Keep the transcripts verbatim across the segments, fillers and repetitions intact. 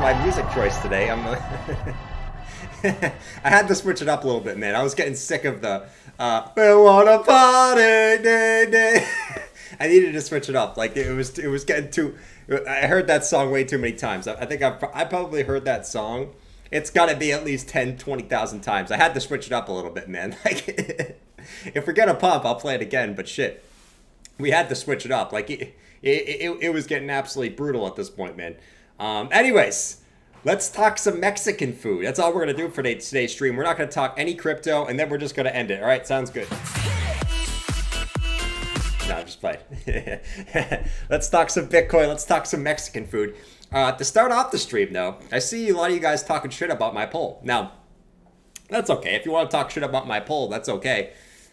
my music choice today. I'm I had to switch it up a little bit, man. I was getting sick of the uh, we wanna party, day, day. I needed to switch it up. Like it was, it was getting too. I heard that song way too many times. I think I've, I probably heard that song. It's got to be at least ten, twenty thousand times. I had to switch it up a little bit, man. Like, if we're gonna pump, I'll play it again. But shit, we had to switch it up. Like it, it, it, it was getting absolutely brutal at this point, man. Um, anyways, let's talk some Mexican food. That's all we're gonna do for today's stream. We're not gonna talk any crypto, and then we're just gonna end it. All right, sounds good. No, I'm just playing. Let's talk some Bitcoin. Let's talk some Mexican food. Uh, to start off the stream, though, I see a lot of you guys talking shit about my poll. Now, that's okay. If you want to talk shit about my poll, that's okay.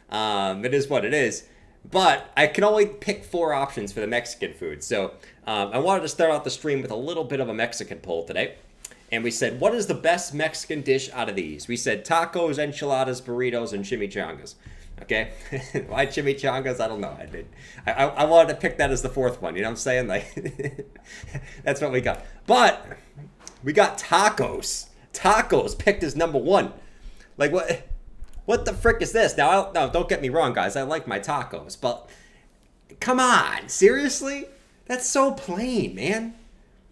Um, it is what it is. But I can only pick four options for the Mexican food. So um, I wanted to start off the stream with a little bit of a Mexican poll today. And we said, what is the best Mexican dish out of these? We said tacos, enchiladas, burritos, and chimichangas. Okay, why chimichangas? I don't know. I did. I, I I wanted to pick that as the fourth one. You know what I'm saying? Like, that's what we got. But we got tacos. Tacos picked as number one. Like what? What the frick is this? Now, I don't, now don't get me wrong, guys. I like my tacos, but come on, seriously? That's so plain, man.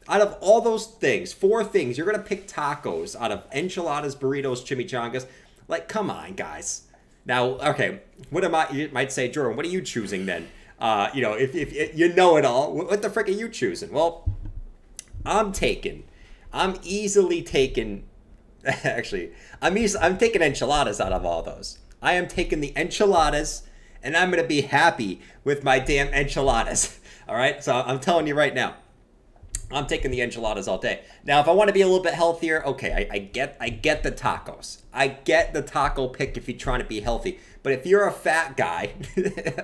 Out of all those things, four things, you're gonna pick tacos out of enchiladas, burritos, chimichangas. Like, come on, guys. Now, okay, what am I, you might say, Jordan, what are you choosing then? Uh, you know, if, if, if you know it all, what the frick are you choosing? Well, I'm taking, I'm easily taking, actually, I'm, easy, I'm taking enchiladas out of all those. I am taking the enchiladas, and I'm going to be happy with my damn enchiladas. All right, so I'm telling you right now, I'm taking the enchiladas all day. Now, if I want to be a little bit healthier, okay, I, I get I get the tacos. I get the taco pick if you're trying to be healthy. But if you're a fat guy,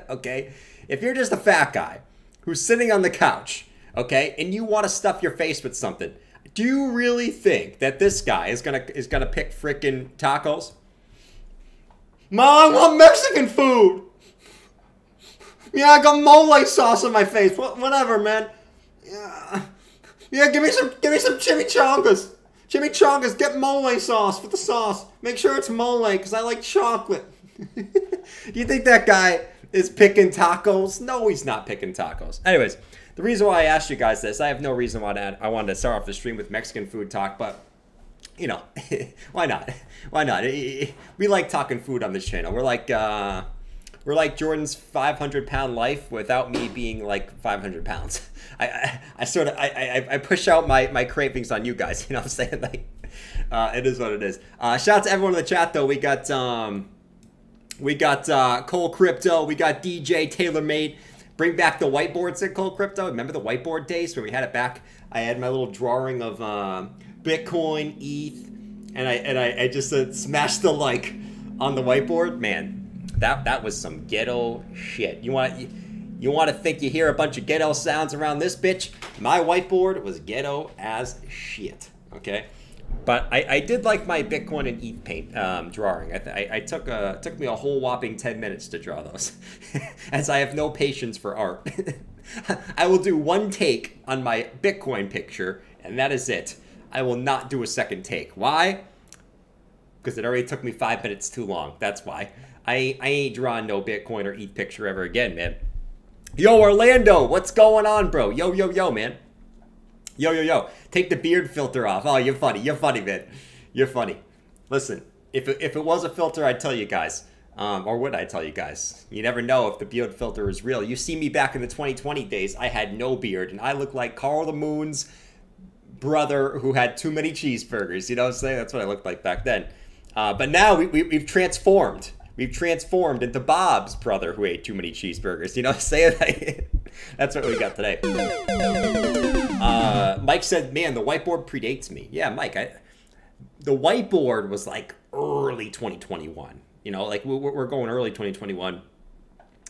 okay, if you're just a fat guy who's sitting on the couch, okay, and you want to stuff your face with something, do you really think that this guy is gonna is gonna pick frickin' tacos? Mom, I want Mexican food. Yeah, I got mole sauce on my face. What, whatever, man. Yeah. Yeah, give me some, give me some chimichangas. Chimichangas, get mole sauce for the sauce. Make sure it's mole, because I like chocolate. Do you think that guy is picking tacos? No, he's not picking tacos. Anyways, the reason why I asked you guys this, I have no reason why I wanted to start off the stream with Mexican food talk, but, you know, why not? Why not? We like talking food on this channel. We're like, uh, we're like Jordan's five hundred pound life without me being like five hundred pounds. I, I, I sort of, I, I, I push out my, my cravings on you guys, you know what I'm saying? Like, uh, it is what it is. Uh, shout out to everyone in the chat, though. We got, um, we got, uh, Cole Crypto, we got D J TaylorMade. Bring back the whiteboards at Cole Crypto. Remember the whiteboard days when we had it back? I had my little drawing of, um, Bitcoin, E T H, and I, and I, I just said, smash the like on the whiteboard. Man, that, that was some ghetto shit. You want to... You want to think you hear a bunch of ghetto sounds around this bitch? My whiteboard was ghetto as shit, okay? But I, I did like my Bitcoin and E T H paint um, drawing. I, I, I took a, it took me a whole whopping ten minutes to draw those, as I have no patience for art. I will do one take on my Bitcoin picture, and that is it. I will not do a second take. Why? Because it already took me five minutes too long. That's why. I, I ain't drawing no Bitcoin or E T H picture ever again, man. Yo, Orlando, what's going on, bro? Yo, yo, yo, man. Yo, yo, yo. Take the beard filter off. Oh, you're funny. You're funny, man. You're funny. Listen, if it, if it was a filter, I'd tell you guys. Um, or would I tell you guys? You never know if the beard filter is real. You see me back in the twenty twenty days. I had no beard, and I looked like Carl the Moon's brother who had too many cheeseburgers. You know what I'm saying? That's what I looked like back then. Uh, but now we, we, we've transformed. We've transformed into Bob's brother who ate too many cheeseburgers. You know what I'm saying? That's what we got today. Uh, Mike said, man, the whiteboard predates me. Yeah, Mike, I, the whiteboard was like early twenty twenty-one. You know, like we're, we're going early twenty twenty-one.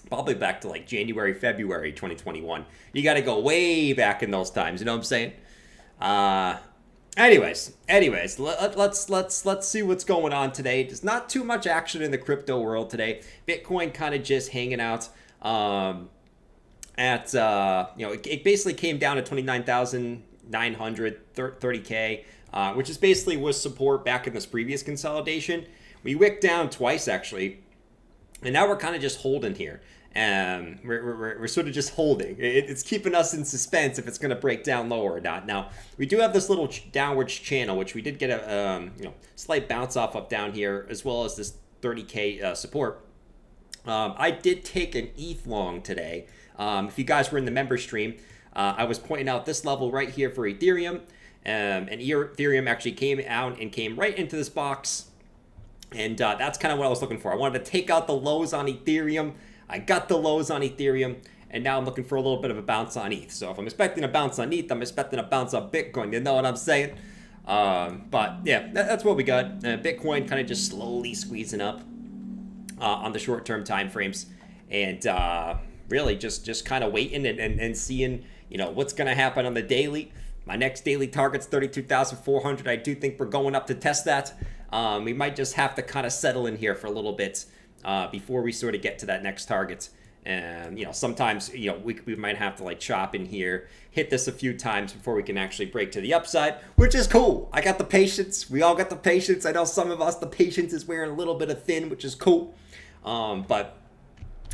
Probably back to like January, February twenty twenty-one. You got to go way back in those times. You know what I'm saying? Uh... Anyways, anyways, let, let's let's let's see what's going on today. There's not too much action in the crypto world today. Bitcoin kind of just hanging out um, at uh, you know it, it basically came down to twenty-nine thousand nine hundred thirty K, uh, which is basically was support back in this previous consolidation. We wicked down twice actually, and now we're kind of just holding here. Um, we're, we're, we're sort of just holding. It, it's keeping us in suspense if it's going to break down lower or not. Now, we do have this little ch downwards channel, which we did get a um, you know, slight bounce off up down here, as well as this thirty K uh, support. Um, I did take an E T H long today. Um, if you guys were in the member stream, uh, I was pointing out this level right here for Ethereum. Um, and Ethereum actually came out and came right into this box. And uh, that's kind of what I was looking for. I wanted to take out the lows on Ethereum. I got the lows on Ethereum, and now I'm looking for a little bit of a bounce on E T H. So if I'm expecting a bounce on E T H, I'm expecting a bounce on Bitcoin. You know what I'm saying? Um, but yeah, that, that's what we got. Uh, Bitcoin kind of just slowly squeezing up uh, on the short-term timeframes, and uh, really just just kind of waiting and, and and seeing you know what's gonna happen on the daily. My next daily target's thirty-two thousand four hundred. I do think we're going up to test that. Um, we might just have to kind of settle in here for a little bit. Uh, before we sort of get to that next target. And, you know, sometimes, you know, we, we might have to like chop in here, hit this a few times before we can actually break to the upside, which is cool. I got the patience. We all got the patience. I know some of us, the patience is wearing a little bit of thin, which is cool. Um, but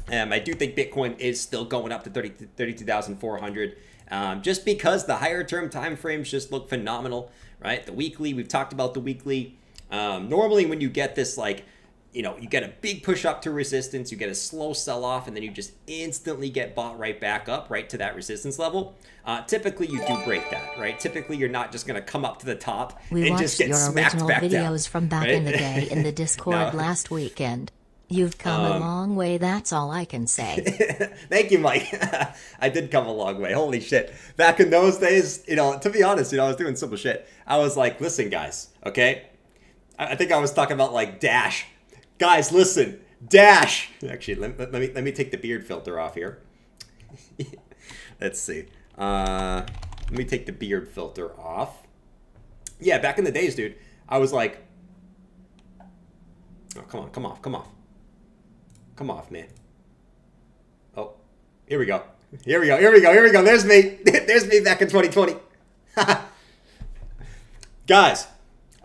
um, I do think Bitcoin is still going up to thirty-two thousand four hundred um, just because the higher term timeframes just look phenomenal, right? The weekly, we've talked about the weekly. Um, normally when you get this like, you know, you get a big push up to resistance, you get a slow sell off, and then you just instantly get bought right back up, right to that resistance level. Uh, typically, you do break that, right? Typically, you're not just going to come up to the top we and just get smacked back down. We watched your original videos from back right? in the day in the Discord no. last weekend. You've come um, a long way, that's all I can say. Thank you, Mike. I did come a long way, holy shit. Back in those days, you know, to be honest, you know, I was doing simple shit. I was like, listen, guys, okay? I, I think I was talking about, like, Dash. Guys, listen, Dash. Actually, let, let me let me take the beard filter off here. Let's see. Uh, let me take the beard filter off. Yeah, back in the days, dude, I was like, oh, come on, come off, come off, come off, man. Oh, here we go, here we go, here we go, here we go. There's me, there's me back in twenty twenty. Guys,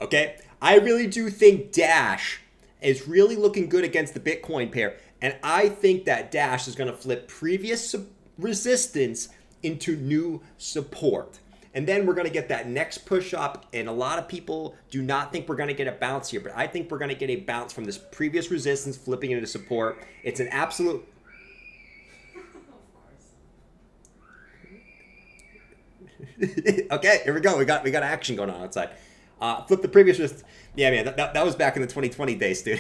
okay, I really do think Dash is really looking good against the Bitcoin pair. And I think that Dash is gonna flip previous resistance into new support. And then we're gonna get that next push up, and a lot of people do not think we're gonna get a bounce here, but I think we're gonna get a bounce from this previous resistance flipping into support. It's an absolute... Okay, here we go, we got, we got action going on outside. Uh, flip the previous resistance. Yeah, man, that, that, that was back in the twenty twenty days, dude.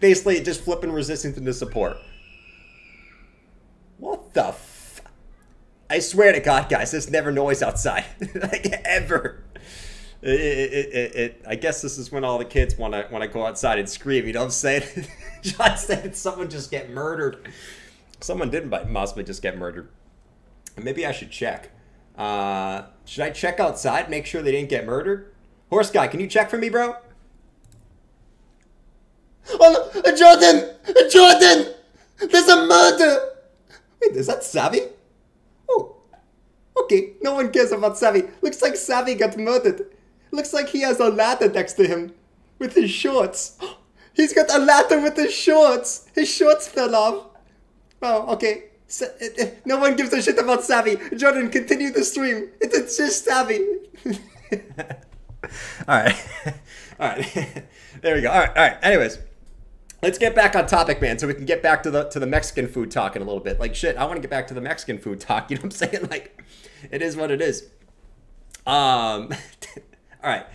Basically, just flipping resistance into support. What the f... I swear to God, guys, there's never noise outside. Like, ever. It, it, it, it, I guess this is when all the kids want to want to go outside and scream, you know what I'm saying? John said someone just get murdered. Someone didn't possibly just get murdered. Maybe I should check. Uh, should I check outside, make sure they didn't get murdered? Horse guy, can you check for me, bro? Oh, no, Jordan! Jordan! There's a murder! Wait, is that Savvy? Oh, okay, no one cares about Savvy. Looks like Savvy got murdered. Looks like he has a ladder next to him with his shorts. He's got a ladder with his shorts! His shorts fell off. Oh, okay. No one gives a shit about Savvy. Jordan, continue the stream. It's just Savvy. Alright. Alright. There we go. Alright, alright. Anyways. Let's get back on topic, man, so we can get back to the to the Mexican food talk in a little bit. Like shit, I want to get back to the Mexican food talk. You know what I'm saying? Like, it is what it is. Um Alright.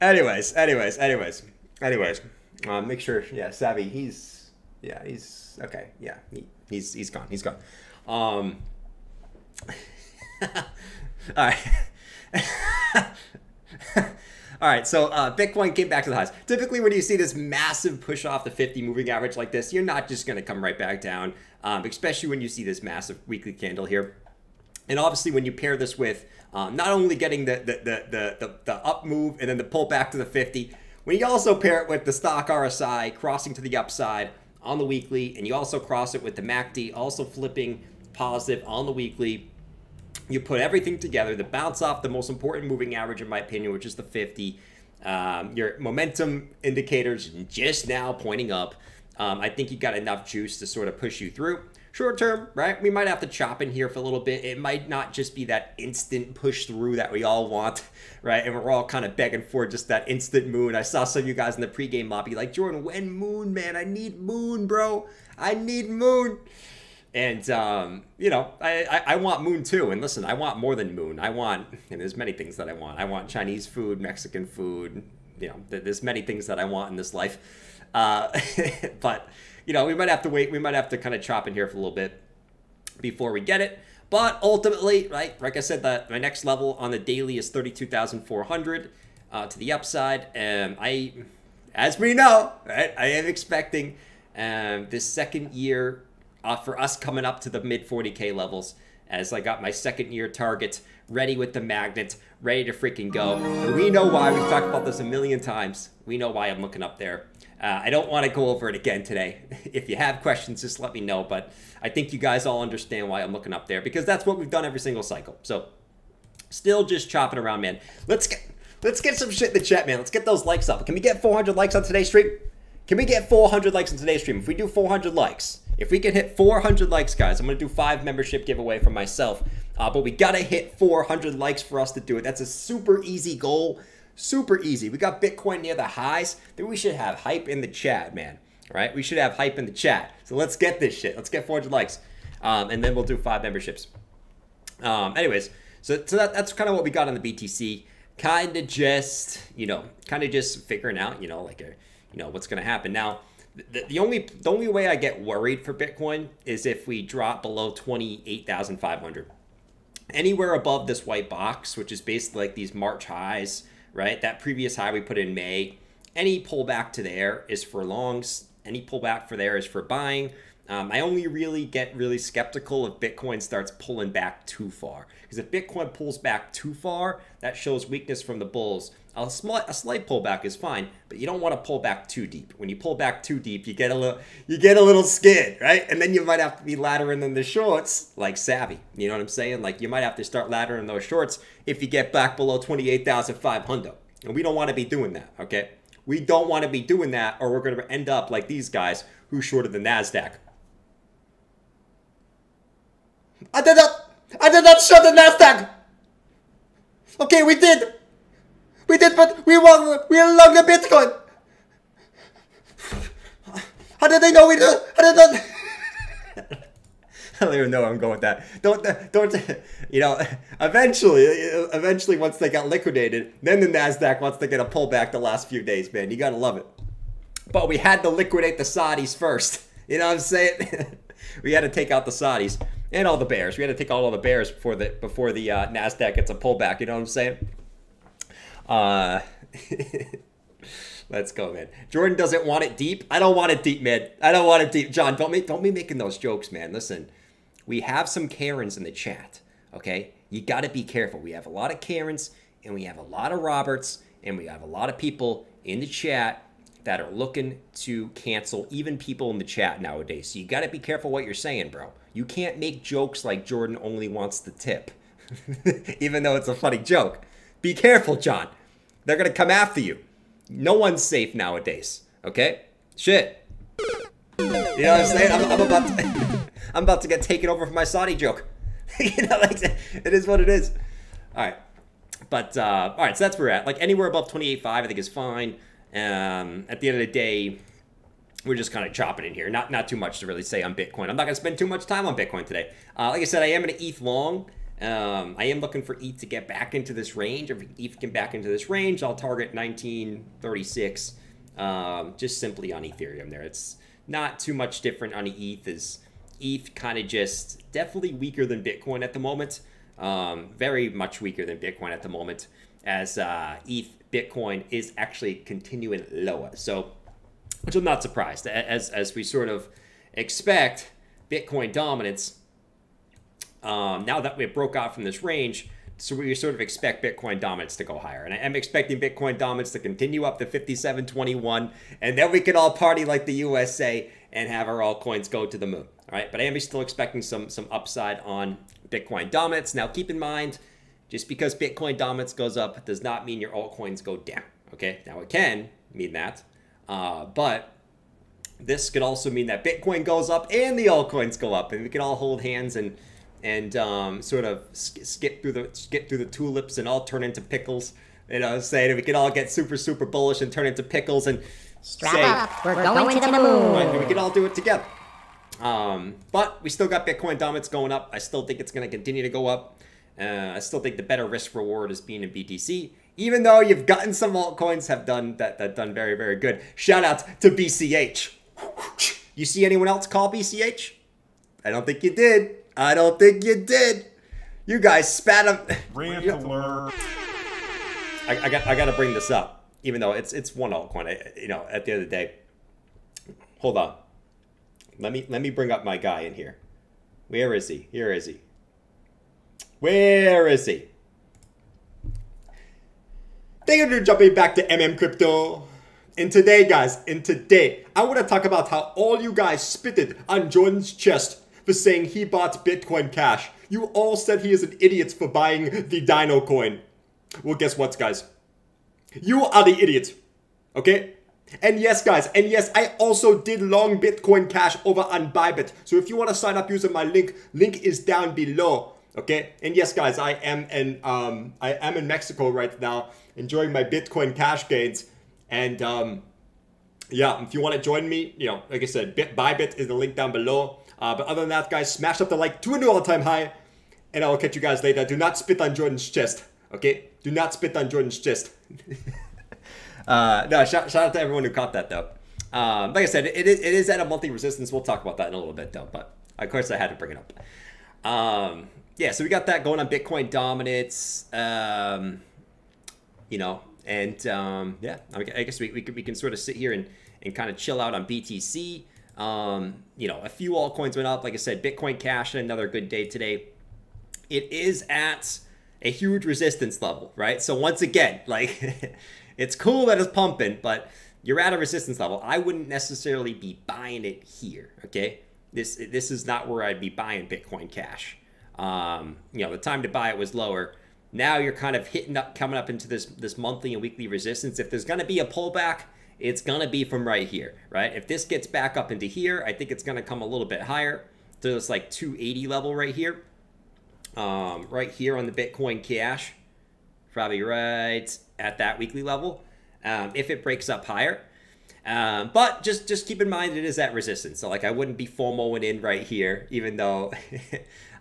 Anyways, anyways, anyways. Anyways. Um, make sure, yeah, Savvy, he's yeah, he's okay, yeah. He, He's, he's gone. He's gone. Um, all right. All right. So uh, Bitcoin came back to the highs. Typically, when you see this massive push off the fifty moving average like this, you're not just going to come right back down, um, especially when you see this massive weekly candle here. And obviously, when you pair this with um, not only getting the, the, the, the, the, the up move and then the pull back to the fifty, when you also pair it with the stock R S I crossing to the upside on the weekly, and you also cross it with the M A C D also flipping positive on the weekly, you put everything together, the bounce off the most important moving average, in my opinion, which is the fifty. Um, your momentum indicators just now pointing up. Um, I think you got enough juice to sort of push you through. Short term, right? We might have to chop in here for a little bit. It might not just be that instant push through that we all want, right? And we're all kind of begging for just that instant moon. I saw some of you guys in the pregame lobby like, Jordan, when moon, man? I need moon, bro. I need moon. And, um, you know, I, I, I want moon too. And listen, I want more than moon. I want, and there's many things that I want. I want Chinese food, Mexican food. You know, there's many things that I want in this life. Uh, but, you know, we might have to wait. We might have to kind of chop in here for a little bit before we get it. But ultimately, right, like I said, that my next level on the daily is thirty-two thousand four hundred uh, to the upside. And I, as we know, right, I am expecting um, this second year uh, for us coming up to the mid forty K levels, as I got my second year target ready with the magnet, ready to freaking go. And we know why. We've talked about this a million times. We know why I'm looking up there. Uh, I don't want to go over it again today. If you have questions, just let me know. But I think you guys all understand why I'm looking up there, because that's what we've done every single cycle. So still just chopping around, man. Let's get, let's get some shit in the chat, man. Let's get those likes up. Can we get four hundred likes on today's stream? Can we get four hundred likes on today's stream? If we do four hundred likes, if we can hit four hundred likes, guys, I'm going to do five membership giveaway for myself. Uh, but we got to hit four hundred likes for us to do it. That's a super easy goal. Super easy. We got Bitcoin near the highs. Then we should have hype in the chat, man. All right? We should have hype in the chat. So let's get this shit. Let's get four hundred likes. Um, and then we'll do five memberships. Um, anyways, so, so that, that's kind of what we got on the B T C. Kind of just, you know, kind of just figuring out, you know, like, a, you know, what's going to happen. Now, the, the only the only way I get worried for Bitcoin is if we drop below twenty-eight thousand five hundred. Anywhere above this white box, which is basically like these March highs, right? That previous high we put in May. Any pullback to there is for longs. Any pullback for there is for buying. Um, I only really get really skeptical if Bitcoin starts pulling back too far. Because if Bitcoin pulls back too far, that shows weakness from the bulls. A, small, a slight pullback is fine, but you don't want to pull back too deep. When you pull back too deep, you get a little, you get a little scared, right? And then you might have to be laddering in the shorts, like savvy. You know what I'm saying? Like you might have to start laddering those shorts if you get back below twenty-eight thousand five hundred. And we don't want to be doing that, okay? We don't want to be doing that, or we're going to end up like these guys who shorted the Nasdaq. I did not, I did not short the Nasdaq. Okay, we did, we did, but we won, we long the Bitcoin. How did they know we did? How did they? I don't even know where I'm going with that. Don't, don't, you know, eventually, eventually once they got liquidated, then the Nasdaq wants to get a pullback the last few days, man. You gotta love it. But we had to liquidate the Saudis first. You know what I'm saying? We had to take out the Saudis and all the bears. We had to take out all the bears before the before the uh, Nasdaq gets a pullback. You know what I'm saying? Uh, let's go, man. Jordan doesn't want it deep. I don't want it deep, man. I don't want it deep, John. Don't make don't be making those jokes, man. Listen, we have some Karens in the chat. Okay, you got to be careful. We have a lot of Karens and we have a lot of Roberts and we have a lot of people in the chat that are looking to cancel even people in the chat nowadays. So you gotta be careful what you're saying, bro. You can't make jokes like Jordan only wants the tip, even though it's a funny joke. Be careful, John. They're gonna come after you. No one's safe nowadays, okay? Shit. You know what I'm saying? I'm, I'm, about, to, I'm about to get taken over for my Saudi joke. You know, like, it is what it is. All right, but uh, all right, so that's where we're at. Like anywhere above twenty-eight point five, I think is fine. Um, at the end of the day, we're just kind of chopping in here. Not not too much to really say on Bitcoin. I'm not going to spend too much time on Bitcoin today. Uh, like I said, I am going to E T H long. Um, I am looking for E T H to get back into this range. If E T H can back into this range, I'll target nineteen thirty-six um, just simply on Ethereum there. It's not too much different on E T H. Is E T H kind of just definitely weaker than Bitcoin at the moment. Um, very much weaker than Bitcoin at the moment, as uh, E T H Bitcoin is actually continuing lower. So, which I'm not surprised. As, as we sort of expect Bitcoin dominance, um, now that we broke out from this range, so we sort of expect Bitcoin dominance to go higher. And I am expecting Bitcoin dominance to continue up to fifty-seven twenty-one, and then we can all party like the U S A and have our altcoins go to the moon. All right, but I am still expecting some some upside on Bitcoin dominates. Now keep in mind, just because Bitcoin dominates goes up does not mean your altcoins go down. Okay, now it can mean that, uh, but this could also mean that Bitcoin goes up and the altcoins go up, and we can all hold hands and and um, sort of sk skip through the skip through the tulips and all turn into pickles. You know what I'm saying? And we can all get super super bullish and turn into pickles and strap say, up. We're, we're going, going to the moon. And we can all do it together. Um, but we still got Bitcoin dominance going up. I still think it's going to continue to go up. Uh, I still think the better risk reward is being in B T C, even though you've gotten some altcoins have done that, that done very, very good. Shout out to B C H. You see anyone else call B C H? I don't think you did. I don't think you did. You guys spat up. I, I got, I got to bring this up, even though it's, it's one altcoin, I, you know, at the end of the day. Hold on. Let me, let me bring up my guy in here. Where is he? Here is he. Where is he? Thank you for jumping back to M M Crypto. And today, guys, and today, I want to talk about how all you guys spitted on Jordan's chest for saying he bought Bitcoin Cash. You all said he is an idiot for buying the Dino coin. Well, guess what, guys? You are the idiot, okay? And yes, guys, and yes, I also did long Bitcoin Cash over on Bybit. So if you want to sign up using my link, link is down below. Okay, and yes, guys, I am in um, I am in Mexico right now, enjoying my Bitcoin Cash gains, and um, yeah, if you want to join me, you know, like I said, Bit Bybit is the link down below. Uh, but other than that, guys, smash up the like to a new all-time high, and I will catch you guys later. Do not spit on Jordan's chest, okay? Do not spit on Jordan's chest. uh, no, shout, shout out to everyone who caught that though. Um, like I said, it, it is at a monthly resistance. We'll talk about that in a little bit though, but of course I had to bring it up. Um, Yeah, so we got that going on Bitcoin dominance, um, you know, and um, yeah, I guess we, we, can, we can sort of sit here and, and kind of chill out on B T C. Um, you know, a few altcoins went up. Like I said, Bitcoin Cash had another good day today. It is at a huge resistance level, right? So once again, like it's cool that it's pumping, but you're at a resistance level. I wouldn't necessarily be buying it here, okay? This, this is not where I'd be buying Bitcoin Cash. Um, you know, the time to buy it was lower. Now you're kind of hitting up, coming up into this, this monthly and weekly resistance. If there's going to be a pullback, it's going to be from right here, right? If this gets back up into here, I think it's going to come a little bit higher to this like two eighty level right here. Um, right here on the Bitcoin Cash, probably right at that weekly level. Um, if it breaks up higher, um, but just, just keep in mind it is that resistance. So like I wouldn't be FOMOing in right here, even though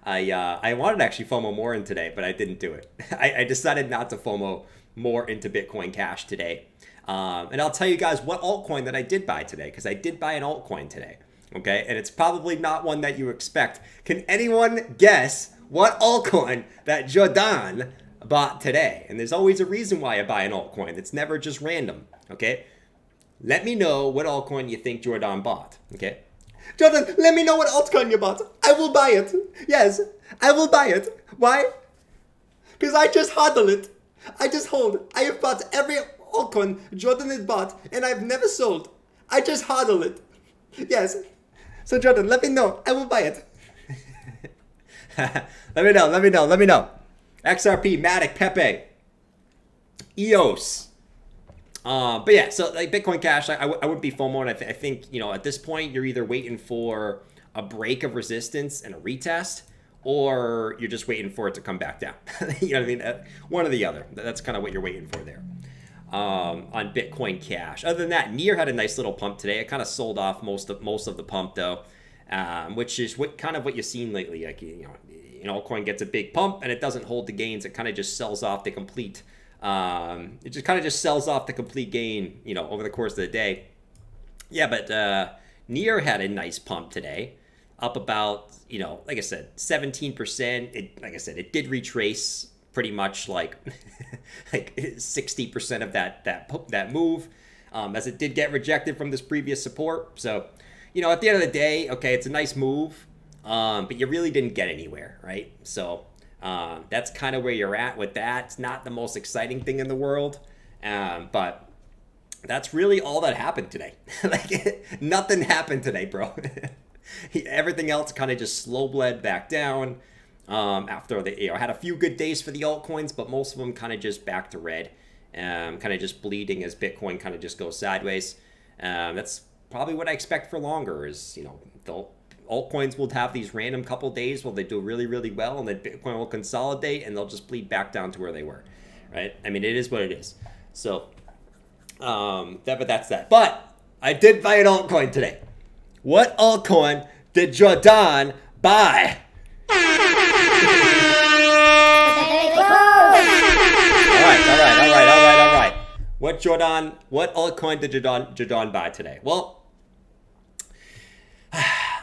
I, uh, I wanted to actually FOMO more in today, but I didn't do it. I, I decided not to FOMO more into Bitcoin Cash today. Um, and I'll tell you guys what altcoin that I did buy today, because I did buy an altcoin today. Okay, and it's probably not one that you expect. Can anyone guess what altcoin that Jordan bought today? And there's always a reason why I buy an altcoin. It's never just random, okay? Let me know what altcoin you think Jordan bought, okay? Jordan, let me know what altcoin you bought. I will buy it. Yes, I will buy it. Why? Because I just hodl it. I just hold. I have bought every altcoin Jordan has bought, and I've never sold. I just hodl it. Yes. So Jordan, let me know. I will buy it. Let me know. Let me know. Let me know. X R P, Matic, Pepe, E O S. Uh, but yeah, so like Bitcoin Cash, I, I, I would be FOMOing. I, th I think, you know, at this point, you're either waiting for a break of resistance and a retest, or you're just waiting for it to come back down. You know what I mean? Uh, one or the other. That's kind of what you're waiting for there um, on Bitcoin Cash. Other than that, Near had a nice little pump today. It kind of sold off most of most of the pump though, um, which is what kind of what you've seen lately. Like you know, an altcoin gets a big pump and it doesn't hold the gains. It kind of just sells off the complete. Um, it just kind of just sells off the complete gain, you know, over the course of the day. Yeah, but uh, Near had a nice pump today, up about, you know, like I said, seventeen percent. It, like I said, it did retrace pretty much like like sixty percent of that that that move, um, as it did get rejected from this previous support. So, you know, at the end of the day, okay, it's a nice move, um, but you really didn't get anywhere, right? So. Um, that's kind of where you're at with that. It's not the most exciting thing in the world, um, but that's really all that happened today. Like nothing happened today, bro. Everything else kind of just slow bled back down. um, after the, you know, had a few good days for the altcoins, but most of them kind of just back to red, um, kind of just bleeding as Bitcoin kind of just goes sideways. Um, that's probably what I expect for longer is, you know, the altcoins will have these random couple days where they do really, really well, and then Bitcoin will consolidate and they'll just bleed back down to where they were, right? I mean, it is what it is. So, um, that, but that's that. But I did buy an altcoin today. What altcoin did Jordan buy? all right, all right, all right, all right, all right. What Jordan, what altcoin did Jordan, Jordan buy today? Well,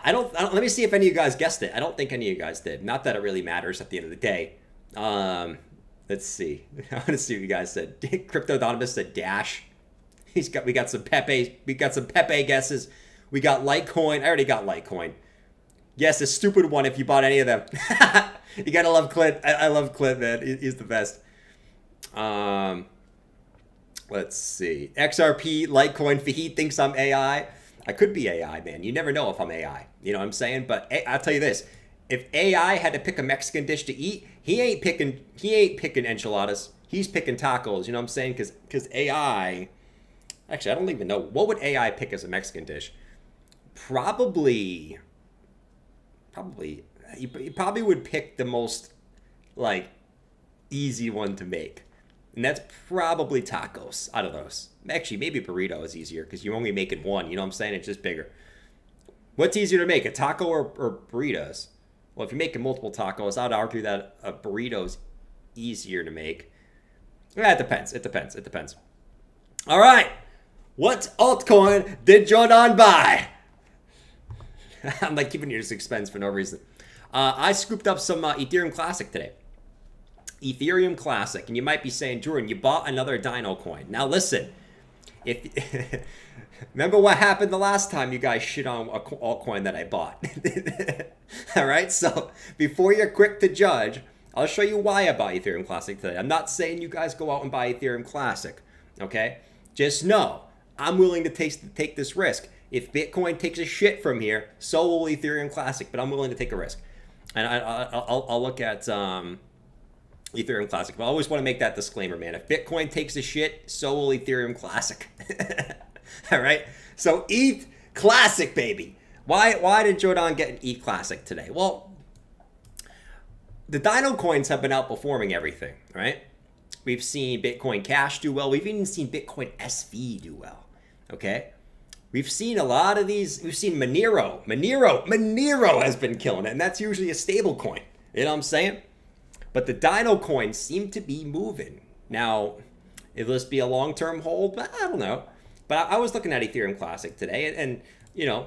I don't, I don't, let me see if any of you guys guessed it. I don't think any of you guys did. Not that it really matters at the end of the day. Um, let's see. I want to see what you guys said. Cryptodonymous said Dash. He's got, we got some Pepe, we got some Pepe guesses. We got Litecoin. I already got Litecoin. Yes, a stupid one if you bought any of them. You gotta love Clint. I, I love Clint, man. He, he's the best. Um, let's see. X R P, Litecoin, Fahid thinks I'm A I. I could be A I, man. You never know if I'm A I. You know what I'm saying? But I, I'll tell you this. If A I had to pick a Mexican dish to eat, he ain't picking, he ain't picking enchiladas. He's picking tacos. You know what I'm saying? Because because A I... Actually, I don't even know. What would A I pick as a Mexican dish? Probably... Probably... He probably would pick the most, like, easy one to make. And that's probably tacos out of those. Actually, maybe burrito is easier because you're only making one. You know what I'm saying? It's just bigger. What's easier to make, a taco or, or burritos? Well, if you're making multiple tacos, I'd argue that a burrito is easier to make. Yeah, it depends. It depends. It depends. All right. What altcoin did Jordan buy? I'm like keeping you this expense for no reason. Uh, I scooped up some uh, Ethereum Classic today. Ethereum Classic. And you might be saying, Jordan, you bought another Dino coin. Now listen, if remember what happened the last time you guys shit on a altcoin that I bought. All right, so before you're quick to judge, I'll show you why I bought Ethereum Classic today. I'm not saying you guys go out and buy Ethereum Classic, okay? Just know, I'm willing to take, take this risk. If Bitcoin takes a shit from here, so will Ethereum Classic, but I'm willing to take a risk. And I, I, I'll, I'll look at... Um, Ethereum Classic. But I always want to make that disclaimer, man. If Bitcoin takes a shit, so will Ethereum Classic. All right. So E T H Classic, baby. Why why did Jordan get an E T H Classic today? Well, the Dino coins have been outperforming everything, right? We've seen Bitcoin Cash do well. We've even seen Bitcoin S V do well. Okay. We've seen a lot of these. We've seen Monero. Monero. Monero has been killing it. And that's usually a stable coin. You know what I'm saying? But the Dino coins seem to be moving. Now, it'll just be a long-term hold, but I don't know. But I, I was looking at Ethereum Classic today, and, and, you know,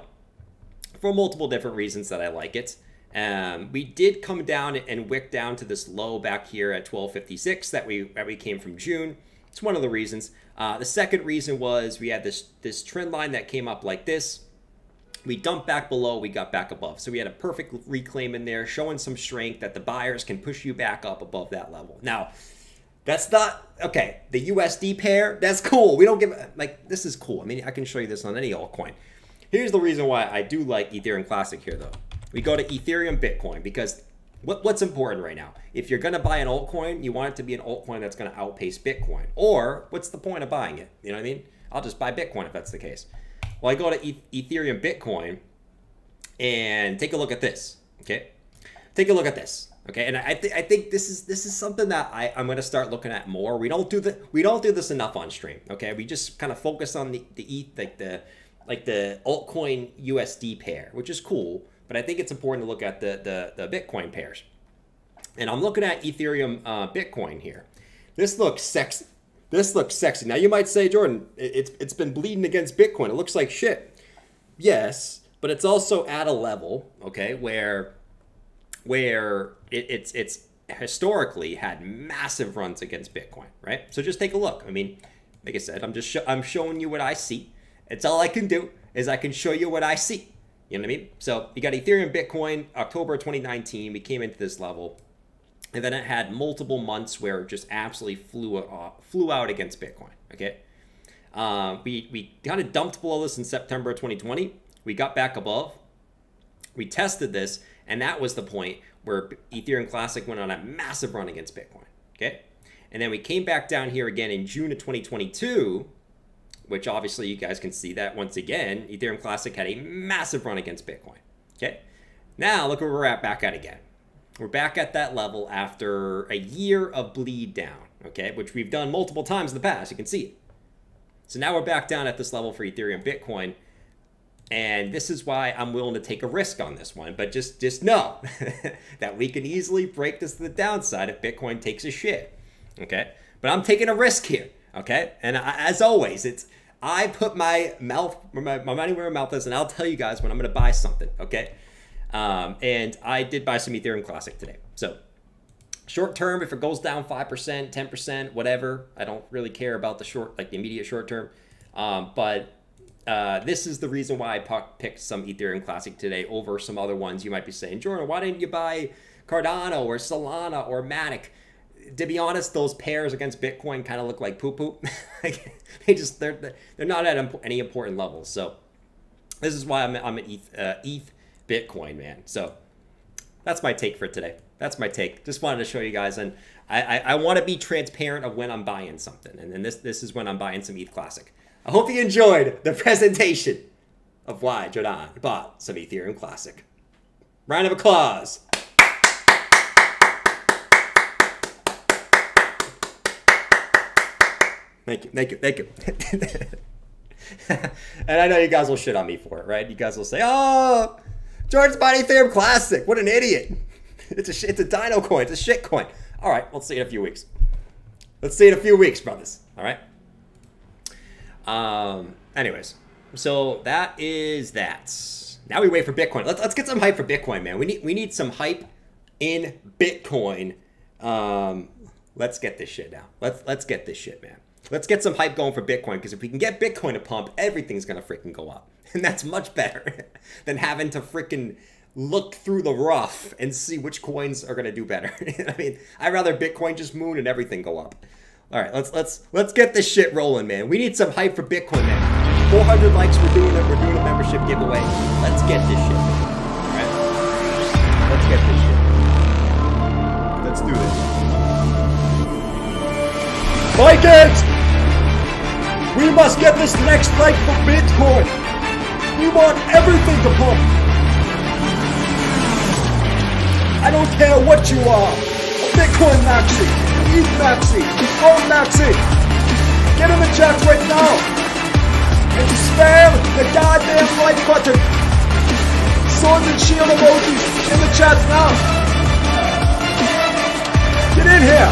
for multiple different reasons that I like it. Um, we did come down and wick down to this low back here at twelve fifty-six that we that we came from June. It's one of the reasons. Uh, the second reason was we had this, this trend line that came up like this. We dumped back below, we got back above. So we had a perfect reclaim in there, showing some strength that the buyers can push you back up above that level. Now, that's not, okay, the U S D pair, that's cool. We don't give, like, this is cool. I mean, I can show you this on any altcoin. Here's the reason why I do like Ethereum Classic here, though. We go to Ethereum Bitcoin, because what, what's important right now? If you're gonna buy an altcoin, you want it to be an altcoin that's gonna outpace Bitcoin. Or, what's the point of buying it? You know what I mean? I'll just buy Bitcoin if that's the case. Well, I go to e Ethereum Bitcoin and take a look at this, okay? Take a look at this, okay? And I, th I think this is this is something that I, I'm going to start looking at more. We don't do the we don't do this enough on stream, okay? We just kind of focus on the the E T H, like the like the altcoin U S D pair, which is cool, but I think it's important to look at the the, the Bitcoin pairs. And I'm looking at Ethereum uh, Bitcoin here. This looks sexy. This looks sexy. Now you might say, Jordan, it's it's been bleeding against Bitcoin. It looks like shit. Yes, but it's also at a level, okay, where where it, it's it's historically had massive runs against Bitcoin, right? So just take a look. I mean, like I said, I'm just sh I'm showing you what I see. It's all I can do is I can show you what I see. You know what I mean? So you got Ethereum Bitcoin, October twenty nineteen. We came into this level. And then it had multiple months where it just absolutely flew out, flew out against Bitcoin, okay? Uh, we we kind of dumped below this in September twenty twenty. We got back above. We tested this, and that was the point where Ethereum Classic went on a massive run against Bitcoin, okay? And then we came back down here again in June of twenty twenty-two, which obviously you guys can see that once again, Ethereum Classic had a massive run against Bitcoin, okay? Now look where we're at back at again. We're back at that level after a year of bleed down, okay? Which we've done multiple times in the past, you can see it. So now we're back down at this level for Ethereum Bitcoin. And this is why I'm willing to take a risk on this one, but just, just know that we can easily break this to the downside if Bitcoin takes a shit, okay? But I'm taking a risk here, okay? And I, as always, it's I put my mouth, my, my money where my mouth is, and I'll tell you guys when I'm gonna buy something, okay? Um, and I did buy some Ethereum Classic today. So short term, if it goes down five percent, ten percent, whatever, I don't really care about the short, like the immediate short term, um, but Uh, this is the reason why I picked some Ethereum Classic today over some other ones. You might be saying, Jordan, why didn't you buy Cardano or Solana or Matic? To be honest, those pairs against Bitcoin kind of look like poo-poo. they just, they're, they're not at imp any important levels. So this is why I'm, I'm an E T H, uh, E T H Bitcoin man. So that's my take for today. That's my take. Just wanted to show you guys. And I, I, I want to be transparent of when I'm buying something. And then this, this is when I'm buying some E T H Classic. I hope you enjoyed the presentation of why Jordan bought some Ethereum Classic. Round of applause. Thank you, thank you, thank you. And I know you guys will shit on me for it, right? You guys will say, oh, Jordan's buying Ethereum Classic. What an idiot. It's a, it's a dino coin. It's a shit coin. All right, we'll see in a few weeks. Let's see in a few weeks, brothers. All right? Um, anyways, so that is that. Now we wait for Bitcoin. Let's, let's get some hype for Bitcoin, man. We need, we need some hype in Bitcoin. Um, let's get this shit now. Let's, let's get this shit, man. Let's get some hype going for Bitcoin. Cause if we can get Bitcoin to pump, everything's going to freaking go up. And that's much better than having to freaking look through the rough and see which coins are going to do better. I mean, I'd rather Bitcoin just moon and everything go up. All right, let's let's let's get this shit rolling, man. We need some hype for Bitcoin, man. four hundred likes, we're doing it. We're doing a membership giveaway. Let's get this shit. All right, let's get this shit. Let's do this. Vikings, we must get this next like for Bitcoin. We want everything to pump. I don't care what you are, Bitcoin maxi. He's Maxi, he's all Maxi. Get him a jack right now. And spam the goddamn like button. Swords and shield emojis in the chat now. Get in here.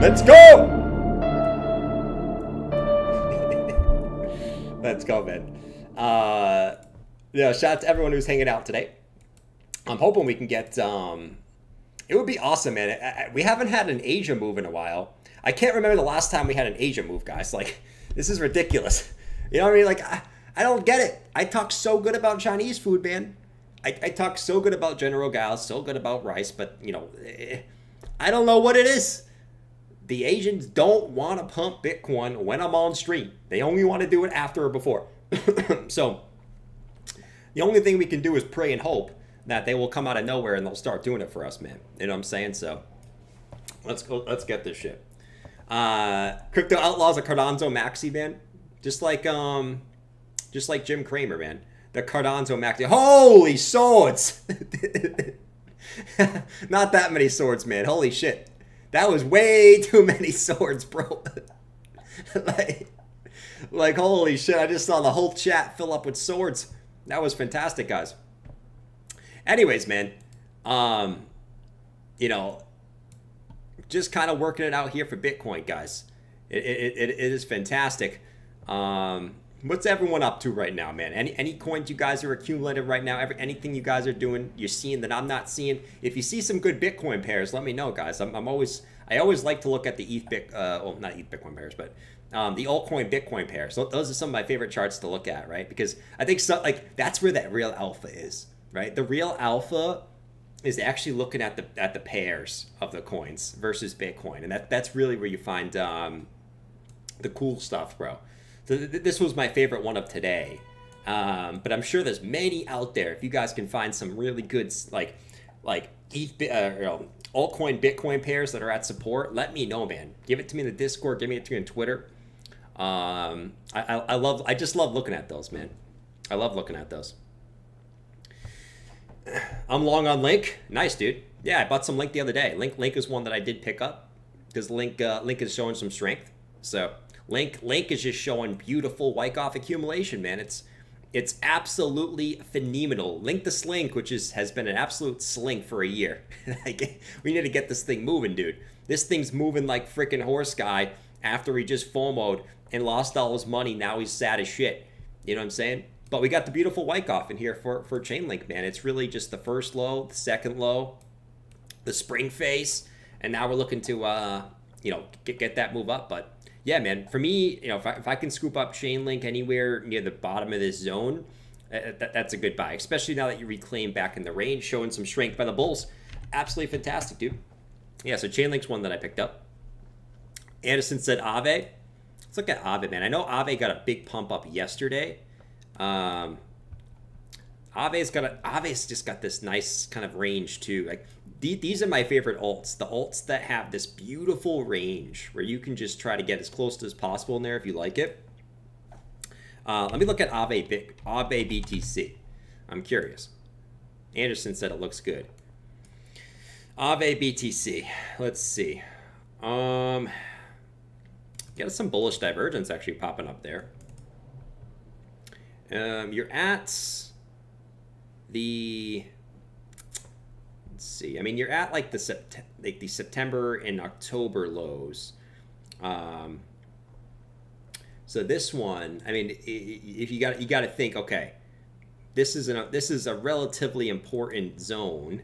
Let's go! Let's go, man. Uh, yeah, shout out to everyone who's hanging out today. I'm hoping we can get... Um, it would be awesome, man. I, I, we haven't had an Asia move in a while. I can't remember the last time we had an Asia move, guys. Like, this is ridiculous. You know what I mean? Like, I, I don't get it. I talk so good about Chinese food, man. I, I talk so good about General Gao, so good about rice, but, you know, I don't know what it is. The Asians don't want to pump Bitcoin when I'm on stream. They only want to do it after or before. So the only thing we can do is pray and hope that they will come out of nowhere and they'll start doing it for us, man. You know what I'm saying? So let's go. Let's get this shit. Uh, Crypto Outlaws, a Cardano Maxi, man. Just like um, just like Jim Cramer, man. The Cardano Maxi. Holy swords! Not that many swords, man. Holy shit. That was way too many swords, bro. like, like, holy shit, I just saw the whole chat fill up with swords. That was fantastic, guys. Anyways, man, um, you know, just kind of working it out here for Bitcoin, guys. It, it, it, it is fantastic. Um, what's everyone up to right now, man? Any, any coins you guys are accumulating right now, every, anything you guys are doing, you're seeing that I'm not seeing. If you see some good Bitcoin pairs, let me know, guys. I'm, I'm always, I always like to look at the E T H, Bit, uh, well, not E T H Bitcoin pairs, but Um, the altcoin Bitcoin pair. So those are some of my favorite charts to look at, right? Because I think so, like that's where that real alpha is, right? The real alpha is actually looking at the at the pairs of the coins versus Bitcoin, and that that's really where you find um, the cool stuff, bro. So th th this was my favorite one of today, um, but I'm sure there's many out there. If you guys can find some really good like like E T H, uh, you know, altcoin Bitcoin pairs that are at support, let me know, man. Give it to me in the Discord. Give me it to me on Twitter. um I, I I love I just love looking at those, man. I love looking at those. I'm long on Link. Nice, dude. Yeah, I bought some Link the other day. Link Link is one that I did pick up because Link uh, Link is showing some strength. So Link Link is just showing beautiful Wyckoff accumulation, man. It's it's absolutely phenomenal. Link the Slink, which is has been an absolute slink for a year. Like, we need to get this thing moving, dude. This thing's moving like freaking horse guy after he just FOMO'd and lost all his money. Now he's sad as shit. You know what I'm saying? But we got the beautiful Wyckoff in here for, for Chainlink, man. It's really just the first low, the second low, the spring face, and now we're looking to, uh, you know, get, get that move up. But yeah, man, for me, you know, if I, if I can scoop up Chainlink anywhere near the bottom of this zone, uh, that, that's a good buy, especially now that you reclaim back in the range, showing some strength by the bulls. Absolutely fantastic, dude. Yeah, so Chainlink's one that I picked up. Anderson said Aave. Let's look at Aave, man. I know Aave got a big pump up yesterday. Um, Aave's got a, Aave's just got this nice kind of range too. Like the, these are my favorite alts. The alts that have this beautiful range where you can just try to get as close as possible in there if you like it. Uh, let me look at Aave, Aave B T C. I'm curious. Anderson said it looks good. Aave B T C. Let's see. Um, got some bullish divergence actually popping up there. Um, you're at the, let's see, I mean, you're at like the, Sept like the September and October lows. Um, so this one, I mean, if you got, you got to think, okay, this is an, this is a relatively important zone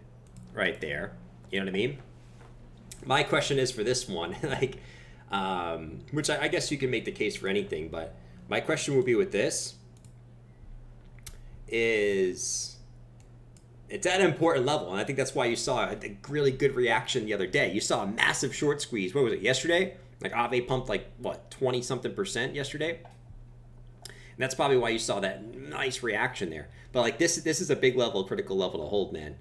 right there. You know what I mean? My question is for this one, like, um, which I, I guess you can make the case for anything, but my question would be with this. Is it's at an important level, and I think that's why you saw a, a really good reaction the other day. You saw a massive short squeeze. What was it yesterday? Like Aave pumped like what twenty something percent yesterday, and that's probably why you saw that nice reaction there. But like this, this is a big level, critical level to hold, man.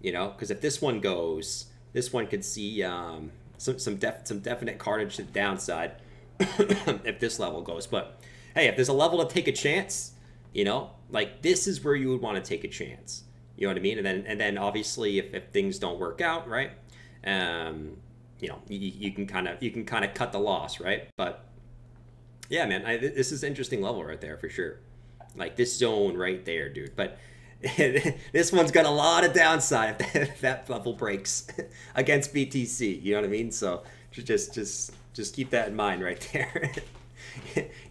You know, because if this one goes, this one could see um, some some def some definite carnage to the downside if this level goes. But hey, if there's a level to take a chance. You know, like this is where you would want to take a chance. You know what I mean? And then, and then obviously, if, if things don't work out, right? Um, you know, you, you can kind of you can kind of cut the loss, right? But yeah, man, I, this is an interesting level right there for sure. Like this zone right there, dude. But this one's got a lot of downside if that, if that level breaks against B T C. You know what I mean? So just just just keep that in mind right there.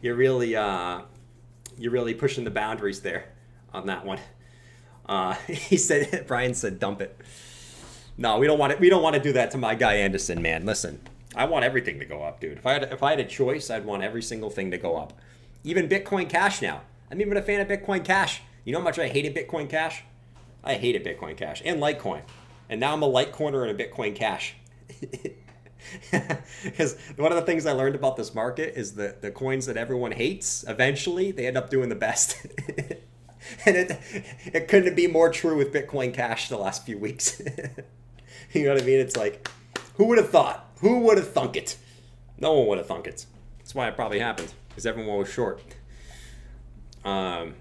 You're really. Uh, You're really pushing the boundaries there on that one. Uh, he said, Brian said, dump it. No, we don't want it. We don't want to do that to my guy Anderson, man. Listen, I want everything to go up, dude. If I had, if I had a choice, I'd want every single thing to go up. Even Bitcoin Cash now. I'm even a fan of Bitcoin Cash. You know how much I hated Bitcoin Cash? I hated Bitcoin Cash and Litecoin. And now I'm a Litecoiner and a Bitcoin Cash. Because one of the things I learned about this market is that the coins that everyone hates, eventually they end up doing the best. And it, it couldn't be more true with Bitcoin Cash the last few weeks. You know what I mean? It's like, who would have thought? Who would have thunk it? No one would have thunk it. That's why it probably happened, because everyone was short. Um,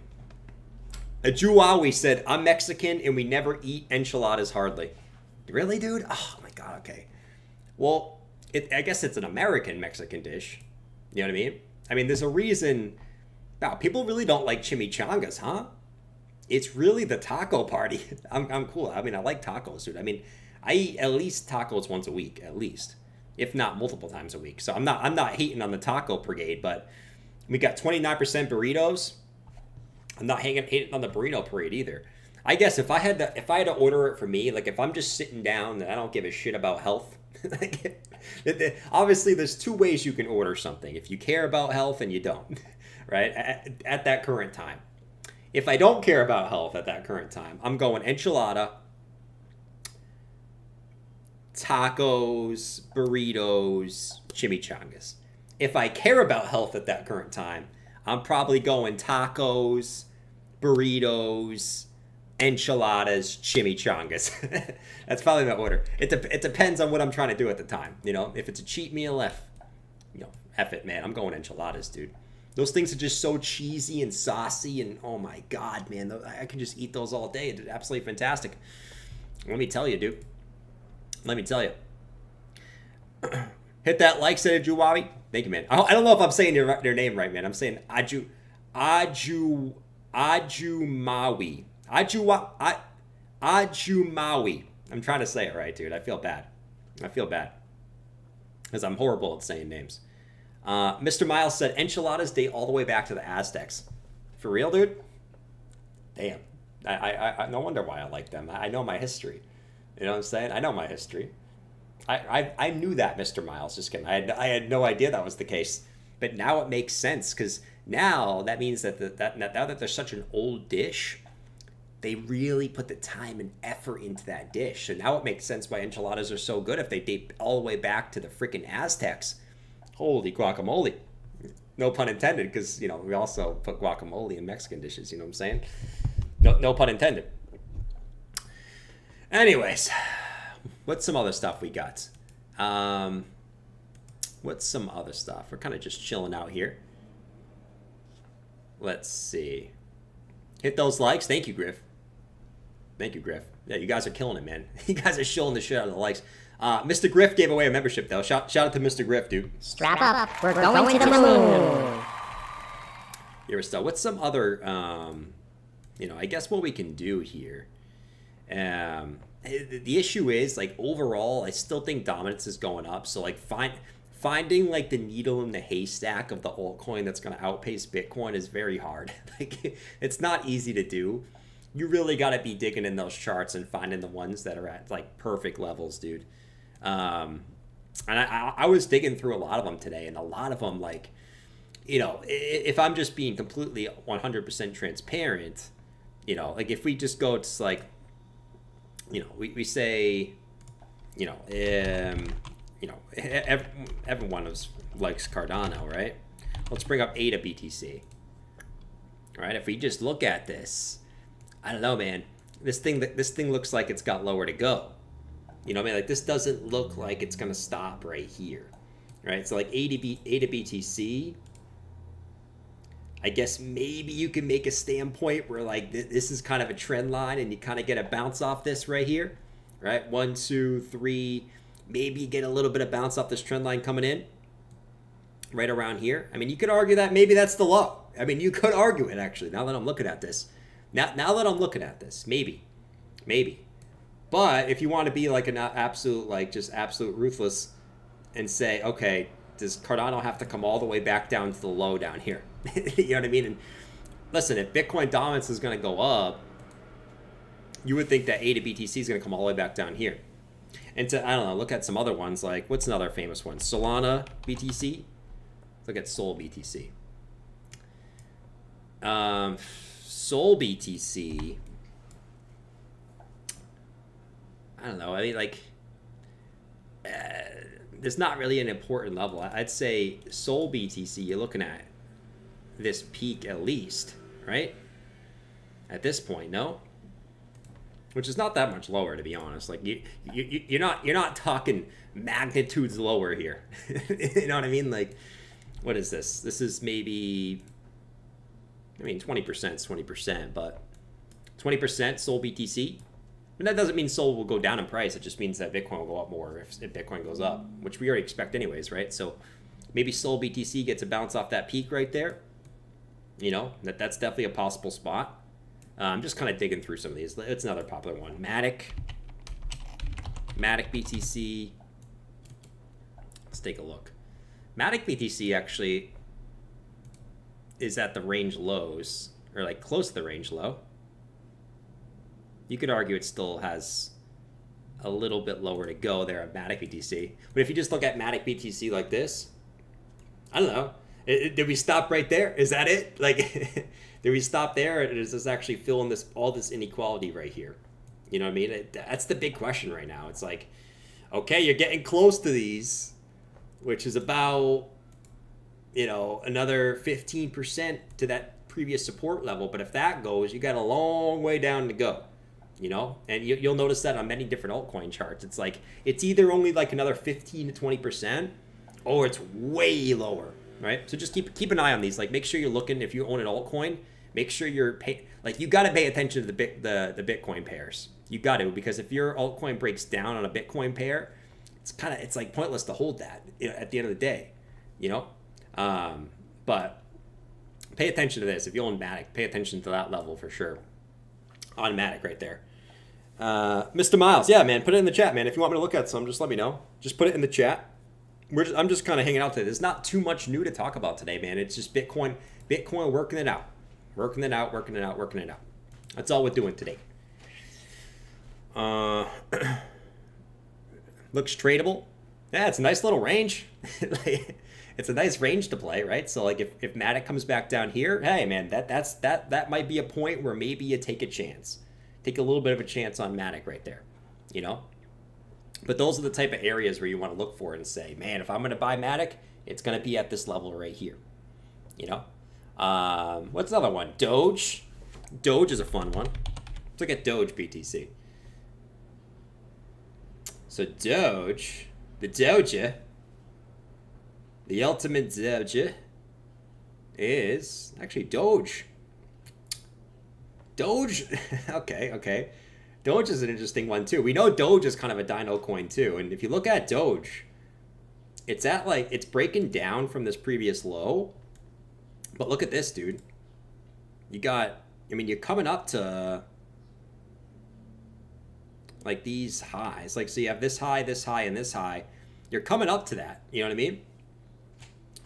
Ajuawi said, I'm Mexican and we never eat enchiladas hardly. Really, dude? Oh my God, okay. Well, it, I guess it's an American Mexican dish. You know what I mean? I mean, there's a reason. Wow, people really don't like chimichangas, huh? It's really the taco party. I'm, I'm cool. I mean, I like tacos, dude. I mean, I eat at least tacos once a week, at least, if not multiple times a week. So I'm not, I'm not hating on the taco brigade, but we got twenty-nine percent burritos. I'm not hanging, hating on the burrito parade either. I guess if I had to, if I had to order it for me, like if I'm just sitting down and I don't give a shit about health. Like, obviously, there's two ways you can order something, if you care about health and you don't, right, at, at that current time. If I don't care about health at that current time, I'm going enchilada, tacos, burritos, chimichangas. If I care about health at that current time, I'm probably going tacos, burritos, enchiladas, chimichangas. That's probably my order. It, de it depends on what I'm trying to do at the time. You know, if it's a cheat meal, F, you know, F it, man. I'm going enchiladas, dude. Those things are just so cheesy and saucy and oh my God, man. I can just eat those all day. It's absolutely fantastic. Let me tell you, dude. Let me tell you. Hit that like, said Ajuwabi. Thank you, man. I don't know if I'm saying their, their name right, man. I'm saying Aju, Aju, Ajumawi. Ajuwa, Ajumawi. I'm trying to say it right, dude. I feel bad. I feel bad. Because I'm horrible at saying names. Uh, Mister Miles said, enchiladas date all the way back to the Aztecs. For real, dude? Damn. I, I, I, no wonder why I like them. I, I know my history. You know what I'm saying? I know my history. I, I, I knew that, Mister Miles. Just kidding. I had, I had no idea that was the case. But now it makes sense, because now that means that, the, that now that they're such an old dish, they really put the time and effort into that dish. So now it makes sense why enchiladas are so good if they date all the way back to the freaking Aztecs. Holy guacamole. No pun intended, because, you know, we also put guacamole in Mexican dishes. You know what I'm saying? No, no pun intended. Anyways, what's some other stuff we got? Um, what's some other stuff? We're kind of just chilling out here. Let's see. Hit those likes. Thank you, Griff. Thank you, Griff. Yeah, you guys are killing it, man. You guys are shilling the shit out of the likes. Uh, Mister Griff gave away a membership, though. Shout, shout out to Mister Griff, dude. Strap up. We're going to the moon. Here, so what's some other, um, you know, I guess what we can do here. Um, the issue is, like, overall, I still think dominance is going up. So, like, find, finding, like, the needle in the haystack of the altcoin that's going to outpace Bitcoin is very hard. Like, it's not easy to do. You really got to be digging in those charts and finding the ones that are at, like, perfect levels, dude. Um, and I, I was digging through a lot of them today, and a lot of them, like, you know, if I'm just being completely one hundred percent transparent, you know, like, if we just go to, like, you know, we, we say, you know, um, you know, every, everyone is, likes Cardano, right? Let's bring up A D A B T C, all right? If we just look at this, I don't know, man. This thing that this thing looks like it's got lower to go. You know what I mean? Like, this doesn't look like it's gonna stop right here, right? So like A D A B T C. I guess maybe you can make a standpoint where, like, th this is kind of a trend line and you kind of get a bounce off this right here, right? One, two, three, maybe get a little bit of bounce off this trend line coming in right around here. I mean, you could argue that maybe that's the low. I mean, you could argue it, actually, now that I'm looking at this. Now, now that I'm looking at this, maybe, maybe. But if you want to be like an absolute, like just absolute ruthless and say, okay, does Cardano have to come all the way back down to the low down here? You know what I mean? And listen, if Bitcoin dominance is going to go up, you would think that A to B T C is going to come all the way back down here. And to, I don't know, look at some other ones. Like, what's another famous one? Solana B T C. Look at Sol B T C. Um, Sol B T C. I don't know. I mean, like, uh, there's not really an important level. I'd say Sol B T C, you're looking at this peak at least, right? At this point, no, which is not that much lower, to be honest. Like, you, you you're not you're not talking magnitudes lower here. You know what I mean? Like, what is this? This is maybe, I mean, twenty percent is twenty percent, but twenty percent Sol B T C. But that doesn't mean Sol will go down in price. It just means that Bitcoin will go up more if, if Bitcoin goes up, which we already expect anyways, right? So maybe Sol B T C gets a bounce off that peak right there. You know, that that's definitely a possible spot. Uh, I'm just kind of digging through some of these. It's another popular one. Matic. Matic B T C. Let's take a look. Matic B T C actually is at the range lows, or like close to the range low. You could argue it still has a little bit lower to go there at Matic B T C. But if you just look at Matic B T C like this, I don't know. It, it, did we stop right there? Is that it? Like, did we stop there? Or is this actually filling this all this inequality right here? You know what I mean? It, that's the big question right now. It's like, okay, you're getting close to these, which is about, you know, another fifteen percent to that previous support level. But if that goes, you got a long way down to go, you know? And you, you'll notice that on many different altcoin charts. It's like, it's either only like another fifteen to twenty percent or it's way lower, right? So just keep, keep an eye on these. Like, make sure you're looking, if you own an altcoin, make sure you're pay, like you got to pay attention to the bit, the, the Bitcoin pairs. You got to, because if your altcoin breaks down on a Bitcoin pair, it's kind of, it's like pointless to hold that at the end of the day, you know? Um, but pay attention to this. If you own Matic, pay attention to that level for sure. On Matic right there. Uh, Mister Miles. Yeah, man, put it in the chat, man. If you want me to look at some, just let me know. Just put it in the chat. We're just, I'm just kind of hanging out today. There's not too much new to talk about today, man. It's just Bitcoin, Bitcoin working it out, working it out, working it out, working it out. That's all we're doing today. Uh, looks tradable. Yeah, it's a nice little range. Like, it's a nice range to play, right? So like if, if Matic comes back down here, hey man, that that's that that might be a point where maybe you take a chance. Take a little bit of a chance on Matic right there, you know? But those are the type of areas where you want to look for and say, man, if I'm going to buy Matic, it's going to be at this level right here, you know? Um, what's another one? Doge. Doge is a fun one. Let's look at Doge B T C. So Doge, the Doja, the ultimate Doja is actually Doge. Doge, okay, okay. Doge is an interesting one too. We know Doge is kind of a dino coin too. And if you look at Doge, it's at like, it's breaking down from this previous low. But look at this, dude. You got, I mean, you're coming up to like these highs. Like, so you have this high, this high, and this high. You're coming up to that. You know what I mean?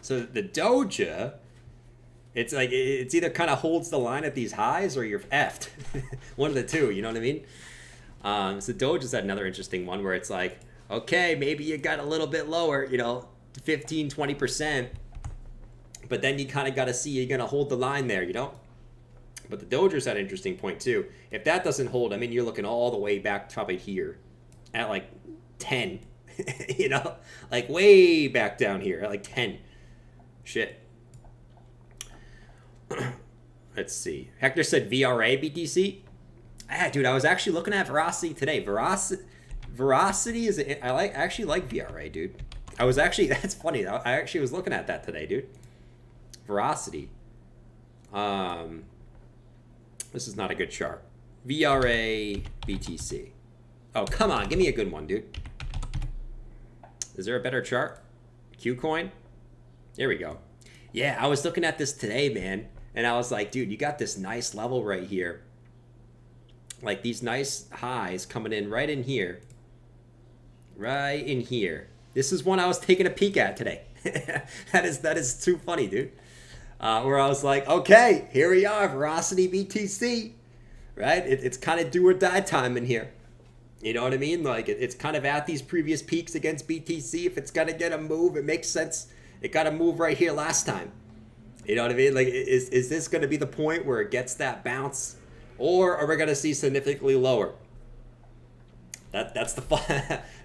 So the Doja, it's like, it's either kind of holds the line at these highs or you're effed. One of the two, you know what I mean? Um, so Doja's had another interesting one where it's like, okay, maybe you got a little bit lower, you know, fifteen, twenty percent. But then you kind of got to see, you're going to hold the line there, you know? But the Doja's at an interesting point too. If that doesn't hold, I mean, you're looking all the way back probably here at like ten, you know, like way back down here at like ten. Shit. Let's see. Hector said V R A B T C. Ah, dude, I was actually looking at Veracity today. Veracity, Veracity is, a, I like, I actually like V R A, dude. I was actually, that's funny. I actually was looking at that today, dude. Veracity. Um, this is not a good chart. V R A B T C. Oh, come on. Give me a good one, dude. Is there a better chart? Qcoin? There we go. Yeah, I was looking at this today, man. And I was like, dude, you got this nice level right here. Like these nice highs coming in right in here. Right in here. This is one I was taking a peek at today. That is, that is too funny, dude. Uh, where I was like, okay, here we are, Veracity B T C, right? It, it's kind of do or die time in here. You know what I mean? Like it, it's kind of at these previous peaks against B T C. If it's going to get a move, it makes sense. It got a move right here last time. You know what I mean? Like, is, is this going to be the point where it gets that bounce, or are we going to see significantly lower? That, that's the fun,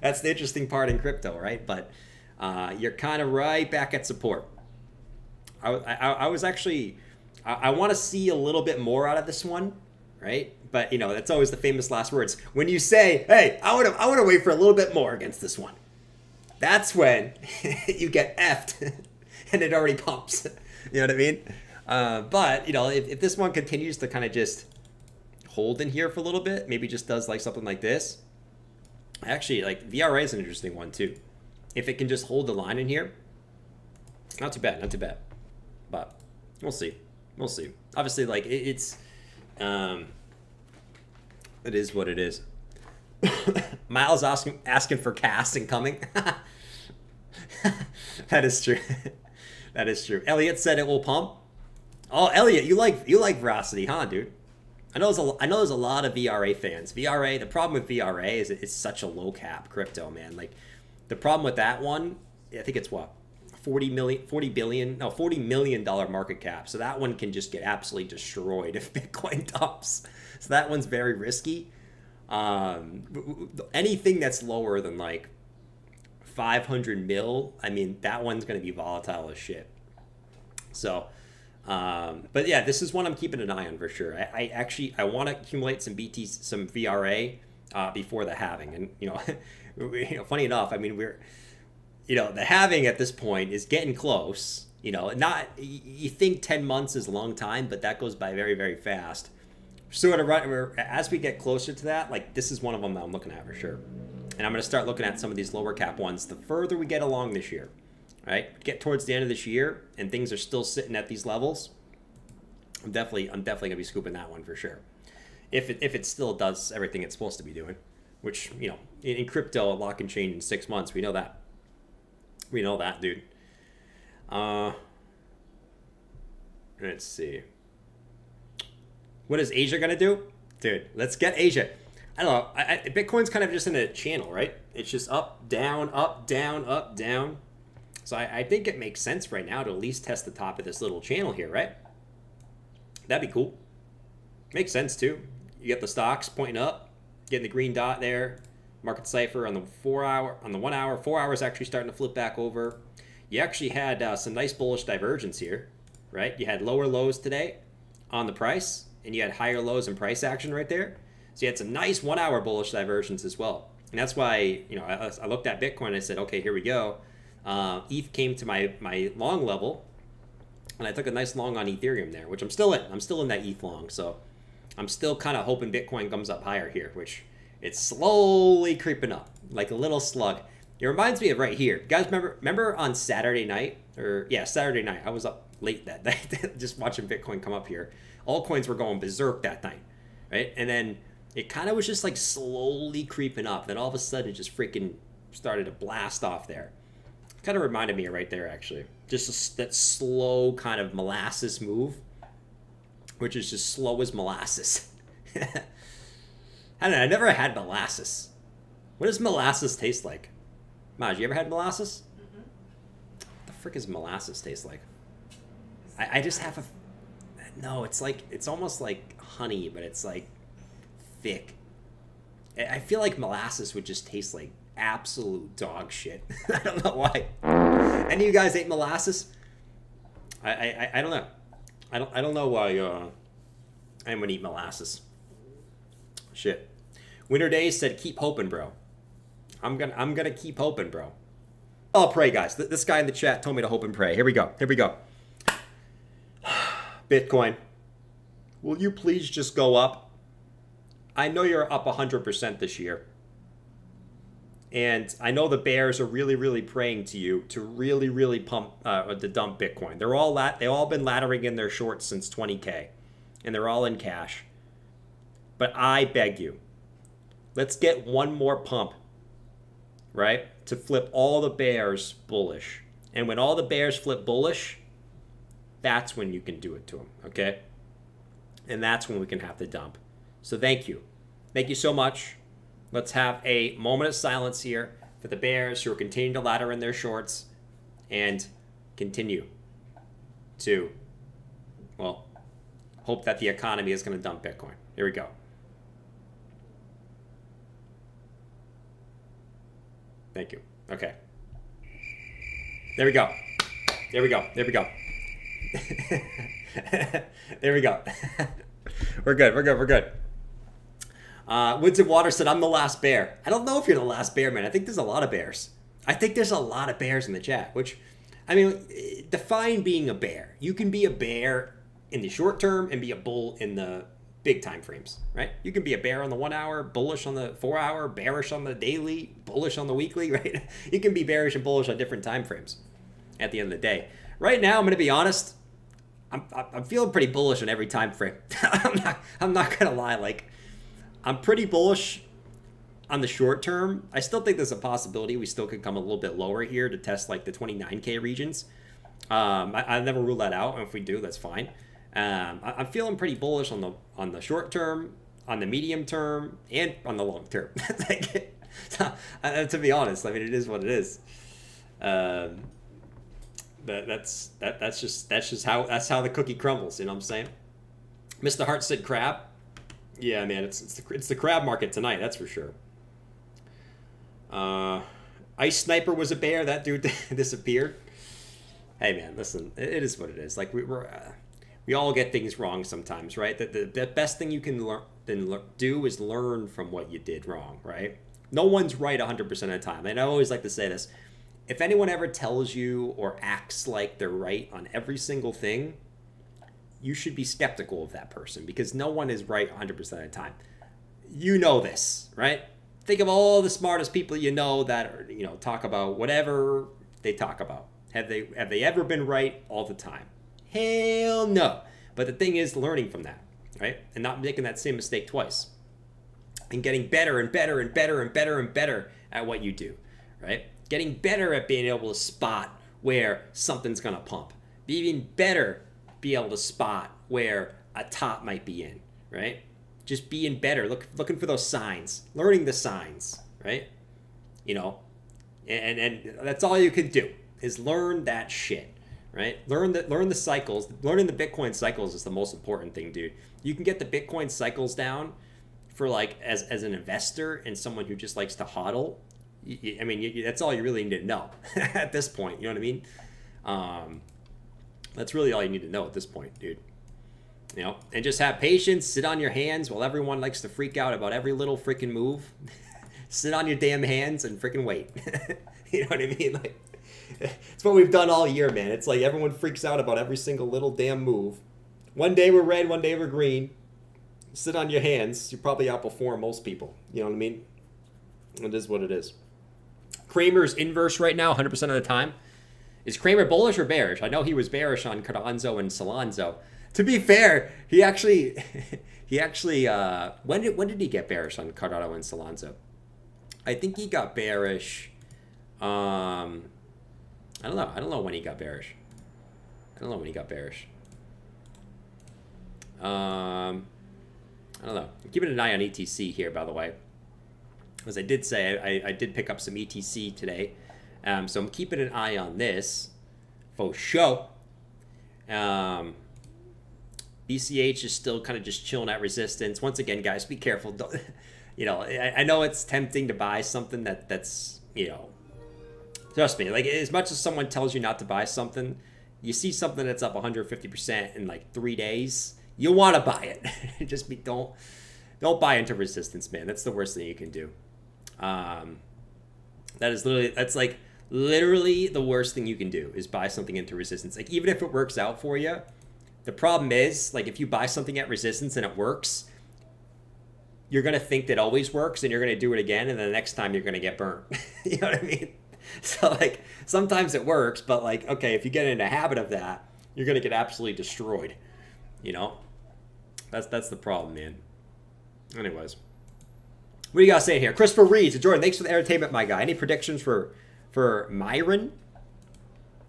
that's the interesting part in crypto, right? But uh, you're kind of right back at support. I, I, I was actually, I, I want to see a little bit more out of this one, right? But, you know, that's always the famous last words. When you say, hey, I want to I want to wait for a little bit more against this one. That's when you get effed and it already pumps. You know what I mean? Uh, but, you know, if, if this one continues to kind of just hold in here for a little bit, maybe just does like something like this. Actually, like V R A is an interesting one too. If it can just hold the line in here, not too bad, not too bad. But we'll see, we'll see. Obviously, like it, it's, um, it is what it is. Miles asking asking for cast and coming. That is true. That is true. Elliot said it will pump. Oh, Elliot, you like you like Veracity, huh, dude? I know there's a, I know there's a lot of V R A fans. V R A, the problem with V R A is it's such a low cap crypto, man. Like the problem with that one, I think it's what, forty million, forty billion, no, forty million dollar market cap. So that one can just get absolutely destroyed if Bitcoin dumps. So that one's very risky. Um, anything that's lower than like five hundred mil, I mean, that one's going to be volatile as shit. So, um, but yeah, this is one I'm keeping an eye on for sure. I, I actually, I want to accumulate some B T, some V R A, uh, before the halving. And, you know, you know, funny enough, I mean, we're, you know, the halving at this point is getting close, you know, not, you think ten months is a long time, but that goes by very, very fast. So as we get closer to that, like this is one of them that I'm looking at for sure. And I'm going to start looking at some of these lower cap ones the further we get along this year. Right, get towards the end of this year and things are still sitting at these levels, I'm definitely I'm definitely gonna be scooping that one for sure. If it, if it still does everything it's supposed to be doing, which, you know, in, in crypto, a lot can change in six months. We know that. We know that, dude. Uh, let's see. What is Asia gonna do, dude? Let's get Asia. I don't know. I, I, Bitcoin's kind of just in a channel, right? It's just up, down, up, down, up, down. So I, I think it makes sense right now to at least test the top of this little channel here, right? That'd be cool. Makes sense too. You get the stocks pointing up, getting the green dot there. Market cipher on the four hour, on the one hour, four hours actually starting to flip back over. You actually had uh, some nice bullish divergence here, right? You had lower lows today on the price, and you had higher lows and price action right there. So you had some nice one hour bullish divergence as well. And that's why, you know, I, I looked at Bitcoin and I said, okay, here we go. Uh, E T H came to my, my long level, and I took a nice long on Ethereum there, which I'm still in. I'm still in that E T H long, so I'm still kind of hoping Bitcoin comes up higher here, which it's slowly creeping up, like a little slug. It reminds me of right here. You guys remember, remember on Saturday night, or yeah, Saturday night, I was up late that night just watching Bitcoin come up here. Altcoins were going berserk that night, right? And then it kind of was just like slowly creeping up. Then all of a sudden it just freaking started to blast off there. Kind of reminded me right there, actually. Just a, that slow kind of molasses move, which is just slow as molasses. I don't know. I never had molasses. What does molasses taste like? Maj, you ever had molasses? Mm-hmm. What the frick is molasses taste like? I, I just have a... No, it's like... It's almost like honey, but it's like thick. I feel like molasses would just taste like absolute dog shit. I don't know why. Any of you guys ate molasses? I I, I don't know. I don't I don't know why uh I'm gonna eat molasses. Shit. Winter Days said keep hoping, bro. I'm gonna I'm gonna keep hoping, bro. I'll pray, guys. This guy in the chat told me to hope and pray. Here we go. Here we go. Bitcoin, will you please just go up? I know you're up one hundred percent this year. And I know the bears are really, really praying to you to really, really pump uh, to dump Bitcoin. They're all lat they all been laddering in their shorts since twenty K, and they're all in cash. But I beg you, let's get one more pump, right? To flip all the bears bullish, and when all the bears flip bullish, that's when you can do it to them, okay? And that's when we can have the dump. So thank you, thank you so much. Let's have a moment of silence here for the bears who are continuing to ladder in their shorts and continue to, well, hope that the economy is going to dump Bitcoin. Here we go. Thank you. Okay. There we go. There we go. There we go. There we go. We're good. We're good. We're good. Uh, Woods and Water said, I'm the last bear. I don't know if you're the last bear, man. I think there's a lot of bears. I think there's a lot of bears in the chat, which, I mean, define being a bear. You can be a bear in the short term and be a bull in the big time frames, right? You can be a bear on the one hour, bullish on the four hour, bearish on the daily, bullish on the weekly, right? You can be bearish and bullish on different time frames at the end of the day. Right now, I'm going to be honest. I'm, I'm feeling pretty bullish on every time frame. I'm not, I'm not going to lie. Like, I'm pretty bullish on the short term. I still think there's a possibility we still could come a little bit lower here to test like the twenty-nine K regions. Um, I, I never rule that out. And if we do, that's fine. Um, I, I'm feeling pretty bullish on the on the short term, on the medium term, and on the long term. like, to, to be honest, I mean, it is what it is. Um, that that's that that's just that's just how that's how the cookie crumbles. You know what I'm saying? Mister Hart said crab. Yeah, man, it's it's the, it's the crab market tonight. That's for sure. Uh, Ice Sniper was a bear. That dude disappeared. Hey, man, listen, it, it is what it is. Like we were. Uh, We all get things wrong sometimes, right? The, the, the best thing you can learn, then le do is learn from what you did wrong, right? No one's right one hundred percent of the time. And I always like to say this. If anyone ever tells you or acts like they're right on every single thing, you should be skeptical of that person because no one is right one hundred percent of the time. You know this, right? Think of all the smartest people you know that are, you know, talk about whatever they talk about. Have they, have they ever been right all the time? Hell no. But the thing is learning from that, right? And not making that same mistake twice. And getting better and better and better and better and better at what you do, right? Getting better at being able to spot where something's going to pump. Be even better be able to spot where a top might be in, right? Just being better, look, looking for those signs, learning the signs, right? You know, and, and that's all you can do is learn that shit. Right? Learn the, learn the cycles. Learning the Bitcoin cycles is the most important thing, dude. You can get the Bitcoin cycles down for like as, as an investor and someone who just likes to hodl. You, you, I mean, you, that's all you really need to know at this point. You know what I mean? Um, that's really all you need to know at this point, dude. You know, and just have patience. Sit on your hands while everyone likes to freak out about every little freaking move. Sit on your damn hands and freaking wait. You know what I mean? Like, it's what we've done all year, man. It's like everyone freaks out about every single little damn move. One day we're red, one day we're green. Sit on your hands. You probably outperform most people. You know what I mean? It is what it is. Cramer's inverse right now, one hundred percent of the time. Is Cramer bullish or bearish? I know he was bearish on Cardano and Solana. To be fair, he actually, he actually, uh, when did when did he get bearish on Cardano and Solana? I think he got bearish. Um. I don't know. I don't know when he got bearish. I don't know when he got bearish. Um, I don't know. I'm keeping an eye on E T C here, by the way. As I did say, I, I did pick up some E T C today. Um, so I'm keeping an eye on this for sure. Um, B C H is still kind of just chilling at resistance. Once again, guys, be careful. Don't, you know, I, I know it's tempting to buy something that that's, you know, trust me, like as much as someone tells you not to buy something, you see something that's up one hundred fifty percent in like three days, you'll want to buy it. Just be, don't, don't buy into resistance, man. That's the worst thing you can do. Um, that is literally, that's like literally the worst thing you can do is buy something into resistance. Like even if it works out for you, the problem is like if you buy something at resistance and it works, you're going to think that always works and you're going to do it again. And then the next time you're going to get burnt. You know what I mean? So like sometimes it works, but like, okay, if you get in a habit of that, you're going to get absolutely destroyed. You know, that's, that's the problem, man. Anyways, what do you guys saying here? Christopher Reed, Jordan, thanks for the entertainment, my guy. Any predictions for, for Myron?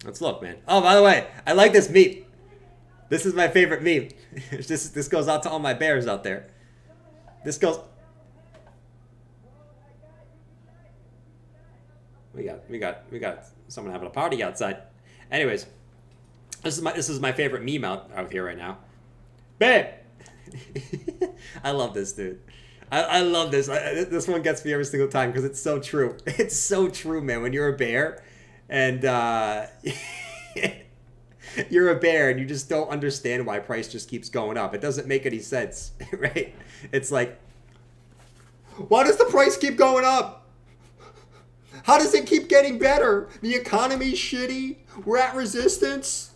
Let's look, man. Oh, by the way, I like this meme. This is my favorite meme. this, this goes out to all my bears out there. This goes... We got, we got, we got someone having a party outside. Anyways, this is my, this is my favorite meme out, out here right now. Babe! I love this, dude. I, I love this. I, this one gets me every single time because it's so true. It's so true, man. When you're a bear and uh, you're a bear and you just don't understand why price just keeps going up. It doesn't make any sense, right? It's like, why does the price keep going up? How does it keep getting better? The economy's shitty. We're at resistance.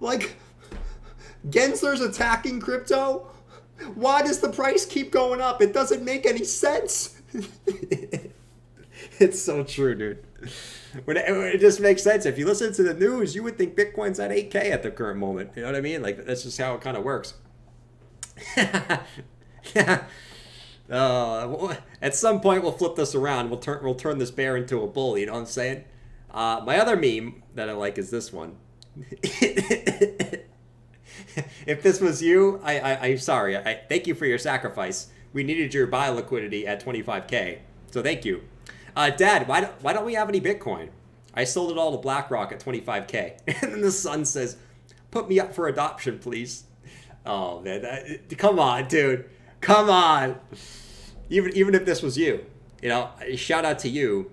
Like, Gensler's attacking crypto. Why does the price keep going up? It doesn't make any sense. It's so true, dude. When it, it just makes sense. If you listen to the news, you would think Bitcoin's at eight K at the current moment. You know what I mean? Like, that's just how it kind of works. Yeah. Uh, at some point we'll flip this around. We'll turn we'll turn this bear into a bull. You know what I'm saying? Uh, my other meme that I like is this one. if this was you, I, I, I'm sorry. I thank you for your sacrifice. We needed your buy liquidity at twenty-five K. So thank you. Uh, Dad, why, do, why don't we have any Bitcoin? I sold it all to BlackRock at twenty-five K. And then the son says, put me up for adoption, please. Oh, man. That, come on, dude. Come on. Even, even if this was you, you know, shout out to you.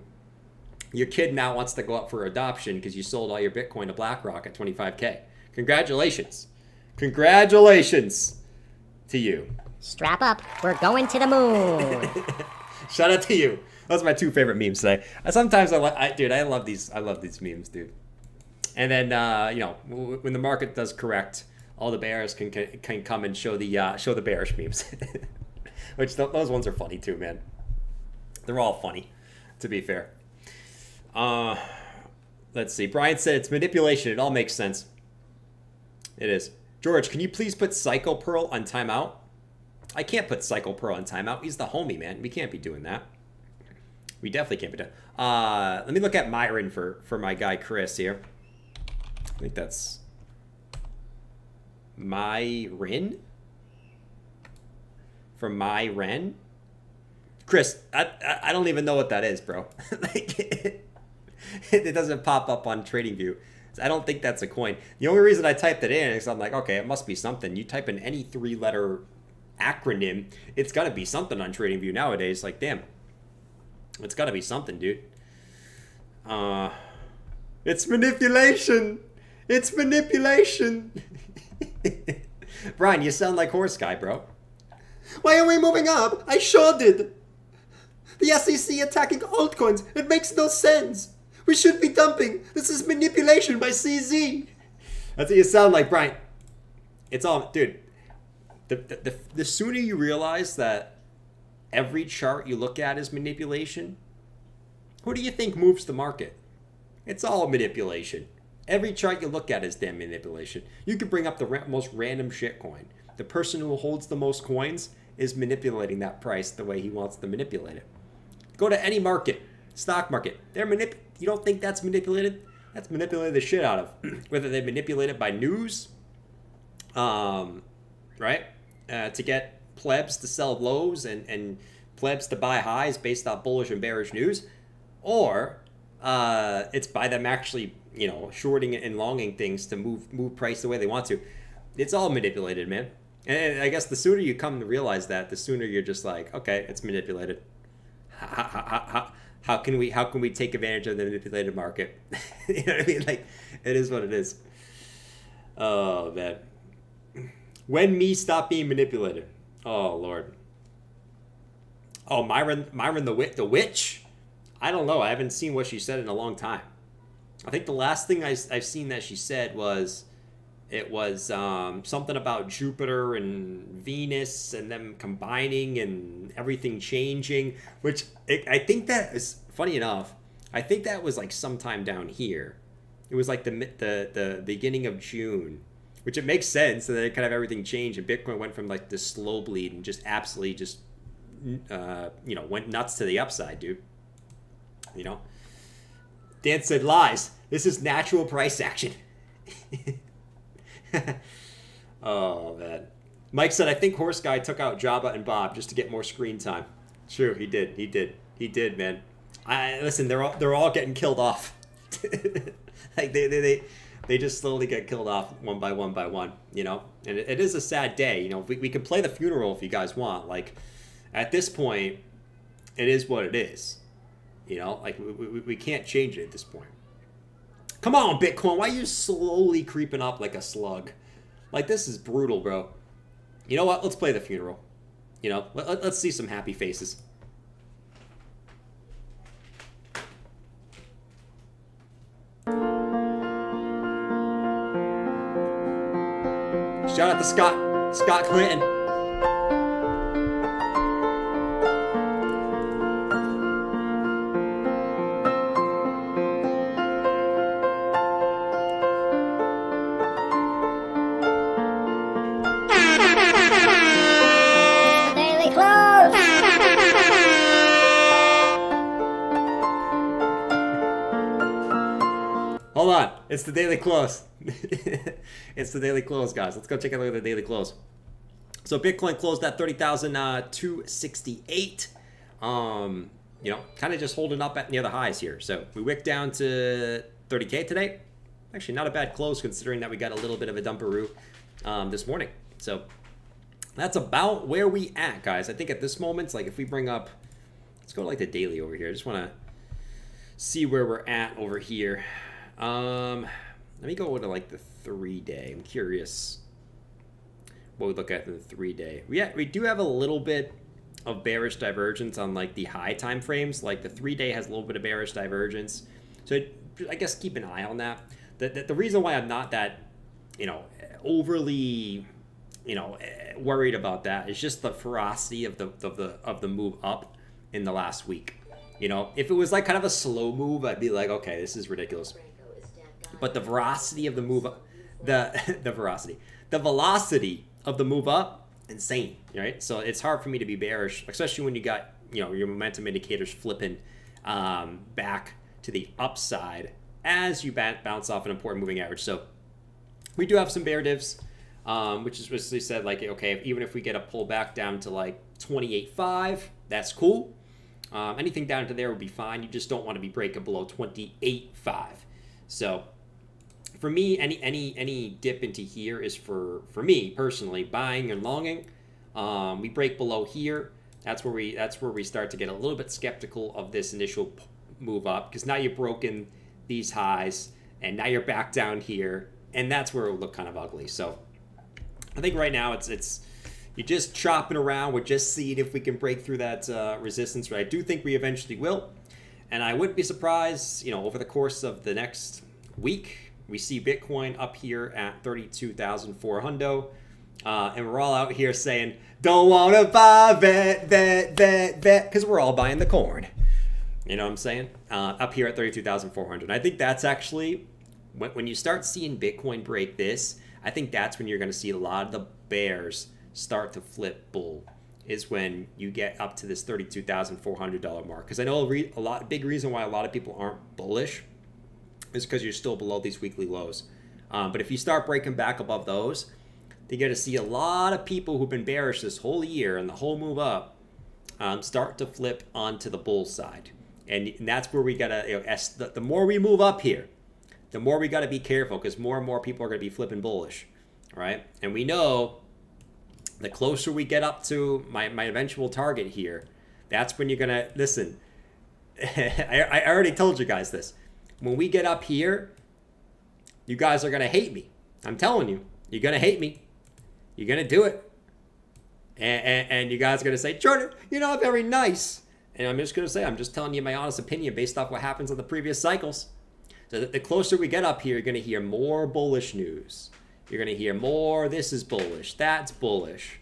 Your kid now wants to go up for adoption because you sold all your Bitcoin to BlackRock at twenty-five K. Congratulations. Congratulations to you. Strap up. We're going to the moon. Shout out to you. Those are my two favorite memes today. Sometimes I like, dude, I love these. I love these memes, dude. And then, uh, you know, when the market does correct, all the bears can can, can come and show the uh, show the bearish memes, which th those ones are funny too, man. They're all funny, to be fair. Uh, let's see. Brian said it's manipulation. It all makes sense. It is. George, can you please put Psycho Pearl on timeout? I can't put Psycho Pearl on timeout. He's the homie, man. We can't be doing that. We definitely can't be doing that. Uh, let me look at Myron for, for my guy Chris here. I think that's Myron? For Myron? Chris, I, I, I don't even know what that is, bro. Like, it, it doesn't pop up on TradingView. I don't think that's a coin. The only reason I typed it in is I'm like, okay, it must be something. You type in any three-letter acronym, it's got to be something on TradingView nowadays. Like, damn, it's got to be something, dude. Uh, it's manipulation. It's manipulation. Brian, you sound like Horse Guy, bro. Why are we moving up? I sure did. The S E C attacking altcoins. It makes no sense. We should be dumping. This is manipulation by C Z. That's what you sound like, Brian. It's all, dude. The, the, the, the sooner you realize that every chart you look at is manipulation, who do you think moves the market? It's all manipulation. Every chart you look at is damn manipulation. You could bring up the ra most random shit coin. The person who holds the most coins is manipulating that price the way he wants to manipulate it. Go to any market, stock market. They're manip. You don't think that's manipulated? That's manipulated the shit out of. Whether they manipulate it by news, um, right, uh, to get plebs to sell lows and and plebs to buy highs based on bullish and bearish news, or uh, it's by them actually, you know, shorting and longing things to move move price the way they want to. It's all manipulated, man. And I guess the sooner you come to realize that, the sooner you're just like, okay, it's manipulated. Ha, ha, ha, ha, ha. How can we how can we take advantage of the manipulated market? You know what I mean? Like, it is what it is. Oh, man. When me stop being manipulated. Oh, Lord. Oh, Myron Myron the wit the witch? I don't know. I haven't seen what she said in a long time. I think the last thing I, I've seen that she said was it was um, something about Jupiter and Venus and them combining and everything changing, which it, I think that is funny enough. I think that was like sometime down here. It was like the the the beginning of June, which it makes sense that it kind of everything changed and Bitcoin went from like this slow bleed and just absolutely just uh, you know, went nuts to the upside, dude. You know, Dan said lies. This is natural price action. Oh, man. Mike said, I think Horse Guy took out Jabba and Bob just to get more screen time. True, he did. He did. He did, man. I listen, they're all, they're all getting killed off. Like they, they, they, they just slowly get killed off one by one by one, you know? And it, it is a sad day. You know, we, we can play the funeral if you guys want. Like, at this point, it is what it is. You know, like, we, we, we can't change it at this point. Come on, Bitcoin. Why are you slowly creeping up like a slug? Like, this is brutal, bro. You know what? Let's play the funeral. You know, let, let, let's see some happy faces. Shout out to Scott, Scott Clinton. It's the daily close. It's the daily close, guys. Let's go take a look at the daily close. So Bitcoin closed at thirty thousand two sixty-eight. Um, you know, kind of just holding up at near the highs here. So we wick down to thirty K today. Actually, not a bad close considering that we got a little bit of a dumperoo um, this morning. So that's about where we at, guys. I think at this moment, like if we bring up, let's go to like the daily over here. I just want to see where we're at over here. Um, let me go to like the three day. I'm curious what we look at in the three day. We ha we do have a little bit of bearish divergence on like the high time frames. Like the three day has a little bit of bearish divergence. So it, I guess keep an eye on that. The, the, the reason why I'm not that, you know, overly, you know, worried about that is just the ferocity of the of the of the move up in the last week. You know, if it was like kind of a slow move, I'd be like, okay, this is ridiculous. But the velocity of the move up, the the velocity, the velocity of the move up, insane, right? So it's hard for me to be bearish, especially when you got, you know, your momentum indicators flipping um, back to the upside as you bounce off an important moving average. So we do have some bear divs, um, which is basically said like, okay, if, even if we get a pullback down to like twenty-eight point five, that's cool. Um, anything down to there would be fine. You just don't want to be breaking below twenty-eight point five. So for me, any any any dip into here is for for me personally buying and longing. Um, we break below here. That's where we that's where we start to get a little bit skeptical of this initial move up, because now you've broken these highs and now you're back down here, and that's where it would look kind of ugly. So I think right now it's it's. You're just chopping around. We're just seeing if we can break through that uh, resistance. But I do think we eventually will. And I wouldn't be surprised, you know, over the course of the next week, we see Bitcoin up here at thirty-two thousand four hundred. Uh, and we're all out here saying, don't want to buy that, that, that, that, because we're all buying the corn. You know what I'm saying? Uh, up here at thirty-two thousand four hundred. I think that's actually, when, when you start seeing Bitcoin break this, I think that's when you're going to see a lot of the bears start to flip bull, is when you get up to this thirty-two thousand four hundred dollar mark. Because I know a, a lot, big reason why a lot of people aren't bullish is because you're still below these weekly lows. Um, but if you start breaking back above those, then you're going to see a lot of people who've been bearish this whole year and the whole move up um, start to flip onto the bull side. And, and that's where we got to, you know, as the, the more we move up here, the more we got to be careful, because more and more people are going to be flipping bullish, right? And we know the closer we get up to my, my eventual target here, that's when you're going to, listen, I, I already told you guys this. When we get up here, you guys are going to hate me. I'm telling you, you're going to hate me. You're going to do it. And, and, and you guys are going to say, Jordan, you're not very nice. And I'm just going to say, I'm just telling you my honest opinion based off what happens on the previous cycles. So that the closer we get up here, you're going to hear more bullish news. You're going to hear more, this is bullish, that's bullish.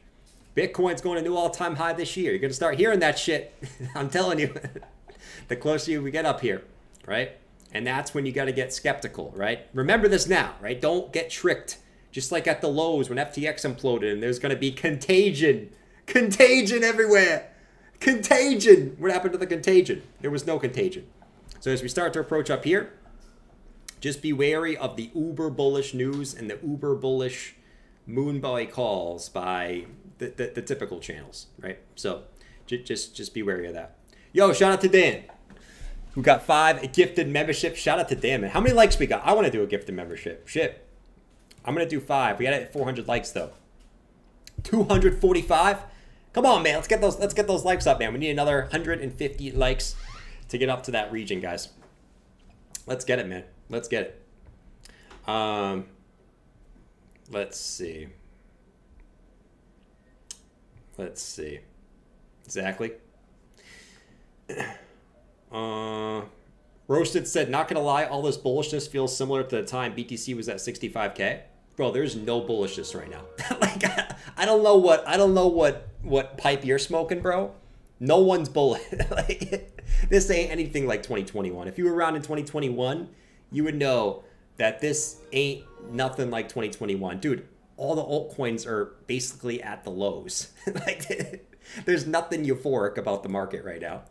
Bitcoin's going to new all-time high this year. You're going to start hearing that shit. I'm telling you, the closer we get up here, right? And that's when you got to get skeptical, right? Remember this now, right? Don't get tricked. Just like at the lows when F T X imploded and there's going to be contagion. Contagion everywhere. Contagion. What happened to the contagion? There was no contagion. So as we start to approach up here, just be wary of the uber bullish news and the uber bullish moon boy calls by the, the, the typical channels, right? So just just be wary of that. Yo, shout out to Dan, who got five gifted memberships. Shout out to Dan, man. How many likes we got? I want to do a gifted membership. Shit. I'm going to do five. We got it at four hundred likes, though. two hundred forty-five? Come on, man. Let's get those, let's get those likes up, man. We need another one hundred fifty likes to get up to that region, guys. Let's get it, man. Let's get it. Um, let's see. Let's see. Exactly. Uh, Roasted said, not going to lie, all this bullishness feels similar to the time B T C was at sixty-five K. Bro, there's no bullishness right now. Like, I don't know what, I don't know what, what pipe you're smoking, bro. No one's bullish. Like, this ain't anything like twenty twenty-one. If you were around in twenty twenty-one, you would know that this ain't nothing like twenty twenty-one. Dude, all the altcoins are basically at the lows. Like, there's nothing euphoric about the market right now.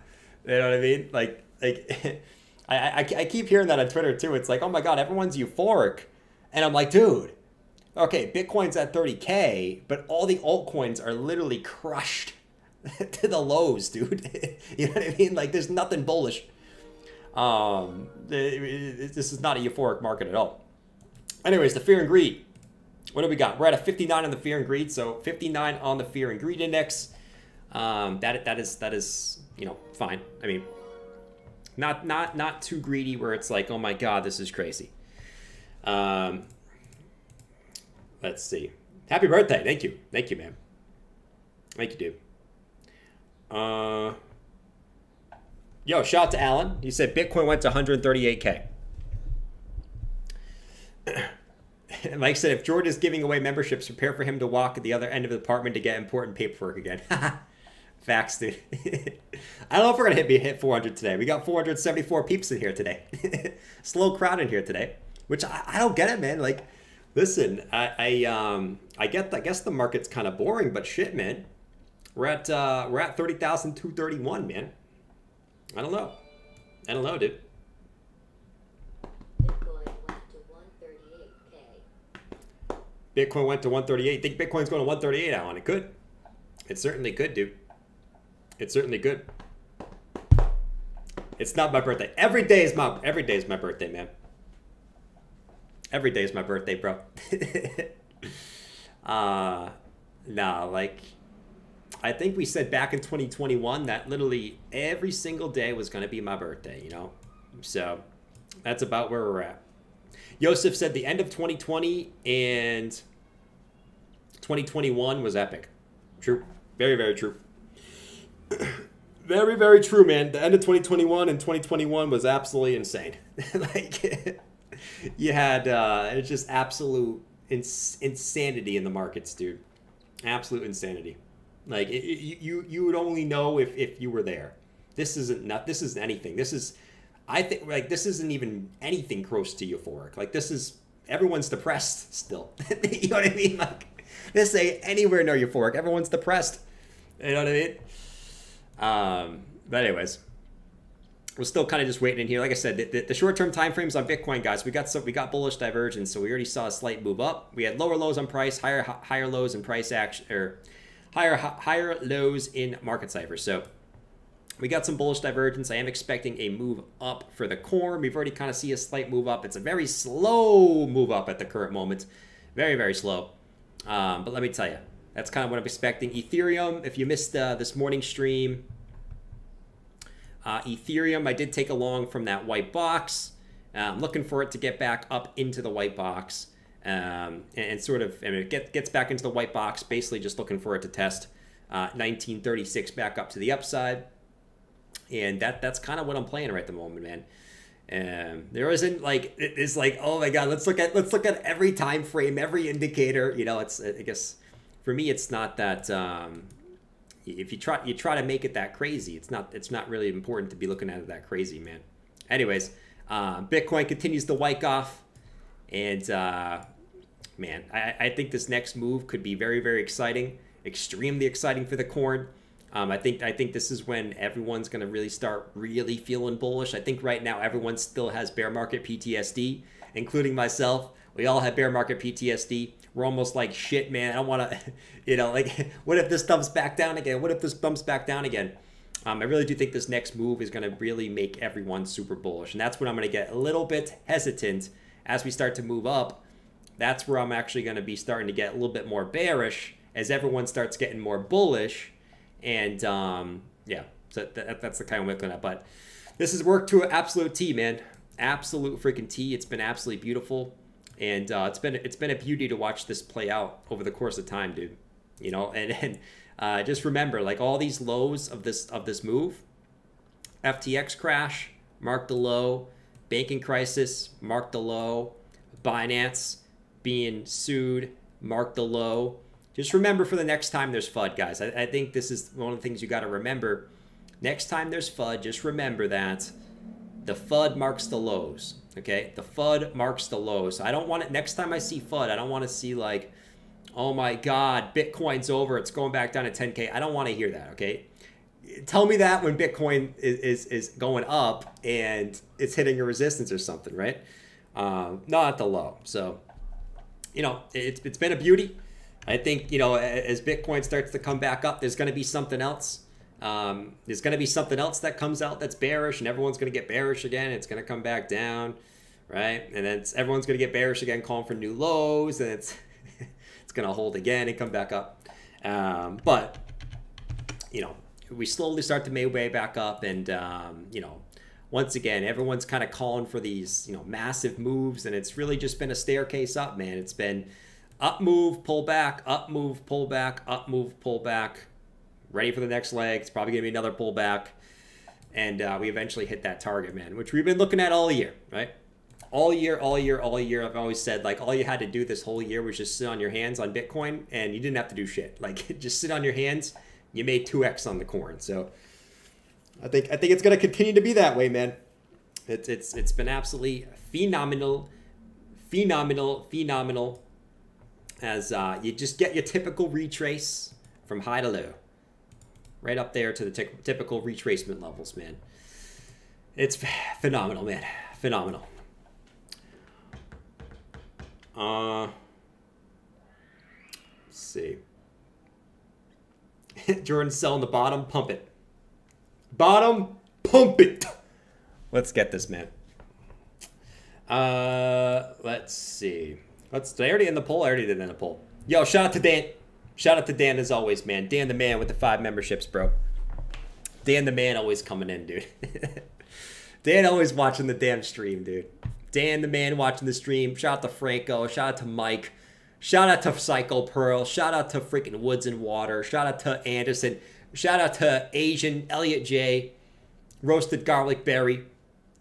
You know what I mean? Like, like I, I, I keep hearing that on Twitter too. It's like, oh my God, everyone's euphoric. And I'm like, dude, okay, Bitcoin's at thirty K, but all the altcoins are literally crushed to the lows, dude. You know what I mean? Like, there's nothing bullish. Um, this is not a euphoric market at all. Anyways, the fear and greed. What do we got? We're at a fifty-nine on the fear and greed. So fifty-nine on the fear and greed index. Um, that that is that is you know, fine. I mean, not not not too greedy where it's like, oh my god, this is crazy. Um, let's see. Happy birthday! Thank you, thank you, man. Thank you, dude. Uh, yo, shout out to Alan. He said Bitcoin went to one hundred thirty-eight K. Mike said, if Jordan is giving away memberships, prepare for him to walk at the other end of the apartment to get important paperwork again. Facts, dude. I don't know if we're going to hit, be hit four hundred today. We got four hundred seventy-four peeps in here today. Slow crowd in here today, which I, I don't get it, man. Like, listen, I, I, um, I, get, I guess the market's kind of boring, but shit, man. We're at, uh, we're at thirty thousand two hundred thirty-one, man. I don't know. I don't know, dude. Bitcoin went to one thirty-eight. Think Bitcoin's going to one thirty-eight, Alan? It could. It certainly could, dude. It certainly could. It's not my birthday. Every day is my every day is my birthday, man. Every day is my birthday, bro. uh nah, like I think we said back in twenty twenty-one that literally every single day was going to be my birthday, you know. So that's about where we're at. Yosef said the end of twenty twenty and twenty twenty-one was epic. True. Very, very true. Very, very true, man. The end of twenty twenty-one and twenty twenty-one was absolutely insane. Like, you had uh, it's just absolute ins insanity in the markets, dude. Absolute insanity. Like, it, it, you you would only know if, if you were there. This isn't not, this isn't anything. This is... I think, like, this isn't even anything close to euphoric. Like, this is, everyone's depressed still. You know what I mean? Like, this ain't anywhere near euphoric. Everyone's depressed. You know what I mean? Um, but anyways, we're still kind of just waiting in here. Like I said, the, the, the short-term timeframes on Bitcoin, guys, we got so we got bullish divergence, so we already saw a slight move up. We had lower lows on price, higher higher lows in price action, or higher higher lows in market cipher. So we got some bullish divergence. I am expecting a move up for the corn. We've already kind of see a slight move up. It's a very slow move up at the current moment. Very, very slow. Um, but let me tell you, that's kind of what I'm expecting. Ethereum, if you missed uh, this morning's stream, uh, Ethereum, I did take along from that white box. Uh, I'm looking for it to get back up into the white box. Um, and, and sort of, I mean, it get, gets back into the white box, basically just looking for it to test uh, nineteen thirty-six back up to the upside. And that that's kind of what I'm playing right at the moment, man. Um, there isn't like it's like oh my god, let's look at let's look at every time frame, every indicator. You know, it's I guess for me it's not that um, if you try you try to make it that crazy, it's not it's not really important to be looking at it that crazy, man. Anyways, uh, Bitcoin continues to Wyckoff, and uh, man, I, I think this next move could be very very exciting, extremely exciting for the corn. Um, I think I think this is when everyone's going to really start really feeling bullish. I think right now everyone still has bear market P T S D, including myself. We all have bear market P T S D. We're almost like, shit, man, I don't want to, you know, like, what if this dumps back down again? What if this bumps back down again? Um, I really do think this next move is going to really make everyone super bullish. And that's when I'm going to get a little bit hesitant as we start to move up. That's where I'm actually going to be starting to get a little bit more bearish as everyone starts getting more bullish. And um, yeah, so that, that's the kind of way I'm looking at. But this has worked to an absolute T, man. Absolute freaking T. It's been absolutely beautiful, and uh, it's been it's been a beauty to watch this play out over the course of time, dude. You know, and and uh, just remember, like all these lows of this of this move, F T X crash marked the low, banking crisis marked the low, Binance being sued marked the low. Just remember for the next time there's F U D, guys. I, I think this is one of the things you got to remember. Next time there's F U D, just remember that the F U D marks the lows, okay? The F U D marks the lows. So I don't want it, next time I see F U D, I don't want to see like, oh my God, Bitcoin's over. It's going back down to ten K. I don't want to hear that, okay? Tell me that when Bitcoin is, is, is going up and it's hitting a resistance or something, right? Um, not the low, so... you know, it's, it's been a beauty. I think, you know, as Bitcoin starts to come back up, there's going to be something else. Um, there's going to be something else that comes out that's bearish, and everyone's going to get bearish again. It's going to come back down, right? And then it's, everyone's going to get bearish again, calling for new lows, and it's it's going to hold again and come back up. Um, but, you know, we slowly start to make way back up, and, um, you know, once again, everyone's kind of calling for these, you know, massive moves, and it's really just been a staircase up, man. It's been up, move, pull back, up, move, pull back, up, move, pull back. Ready for the next leg. It's probably going to be another pullback. And uh, we eventually hit that target, man, which we've been looking at all year, right? All year, all year, all year. I've always said, like, all you had to do this whole year was just sit on your hands on Bitcoin, and you didn't have to do shit. Like, just sit on your hands. You made two X on the corn. So I think I think it's going to continue to be that way, man. It's, it's, it's been absolutely phenomenal, phenomenal, phenomenal, as uh, you just get your typical retrace from high to low. Right up there to the typical retracement levels, man. It's phenomenal, man. Phenomenal. Uh, let's see. Jordan's selling the bottom. Pump it. Bottom. Pump it. Let's get this, man. Uh, let's see. Let's. Did I already end the poll? I already did end the poll. Yo, shout out to Dan. Shout out to Dan as always, man. Dan the man with the five memberships, bro. Dan the man always coming in, dude. Dan always watching the damn stream, dude. Dan the man watching the stream. Shout out to Franco. Shout out to Mike. Shout out to Psycho Pearl. Shout out to freaking Woods and Water. Shout out to Anderson. Shout out to Asian Elliot J. Roasted Garlic Berry.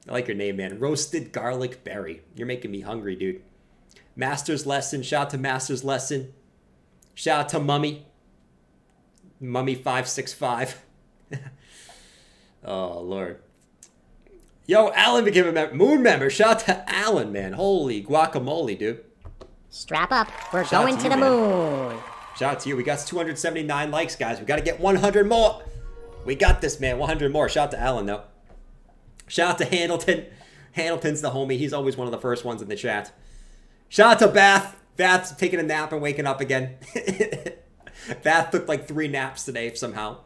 I like your name, man. Roasted Garlic Berry. You're making me hungry, dude. Master's Lesson. Shout out to Master's Lesson. Shout out to Mummy. Mummy five six five. Oh, Lord. Yo, Alan became a mem Moon member. Shout out to Alan, man. Holy guacamole, dude. Strap up. We're Shout going to, to you, the man. moon. Shout out to you. We got two hundred seventy-nine likes, guys. We got to get one hundred more. We got this, man. one hundred more. Shout out to Alan, though. Shout out to Hamilton. Hamilton's the homie. He's always one of the first ones in the chat. Shout out to Bath. Bath's taking a nap and waking up again. Bath took like three naps today somehow.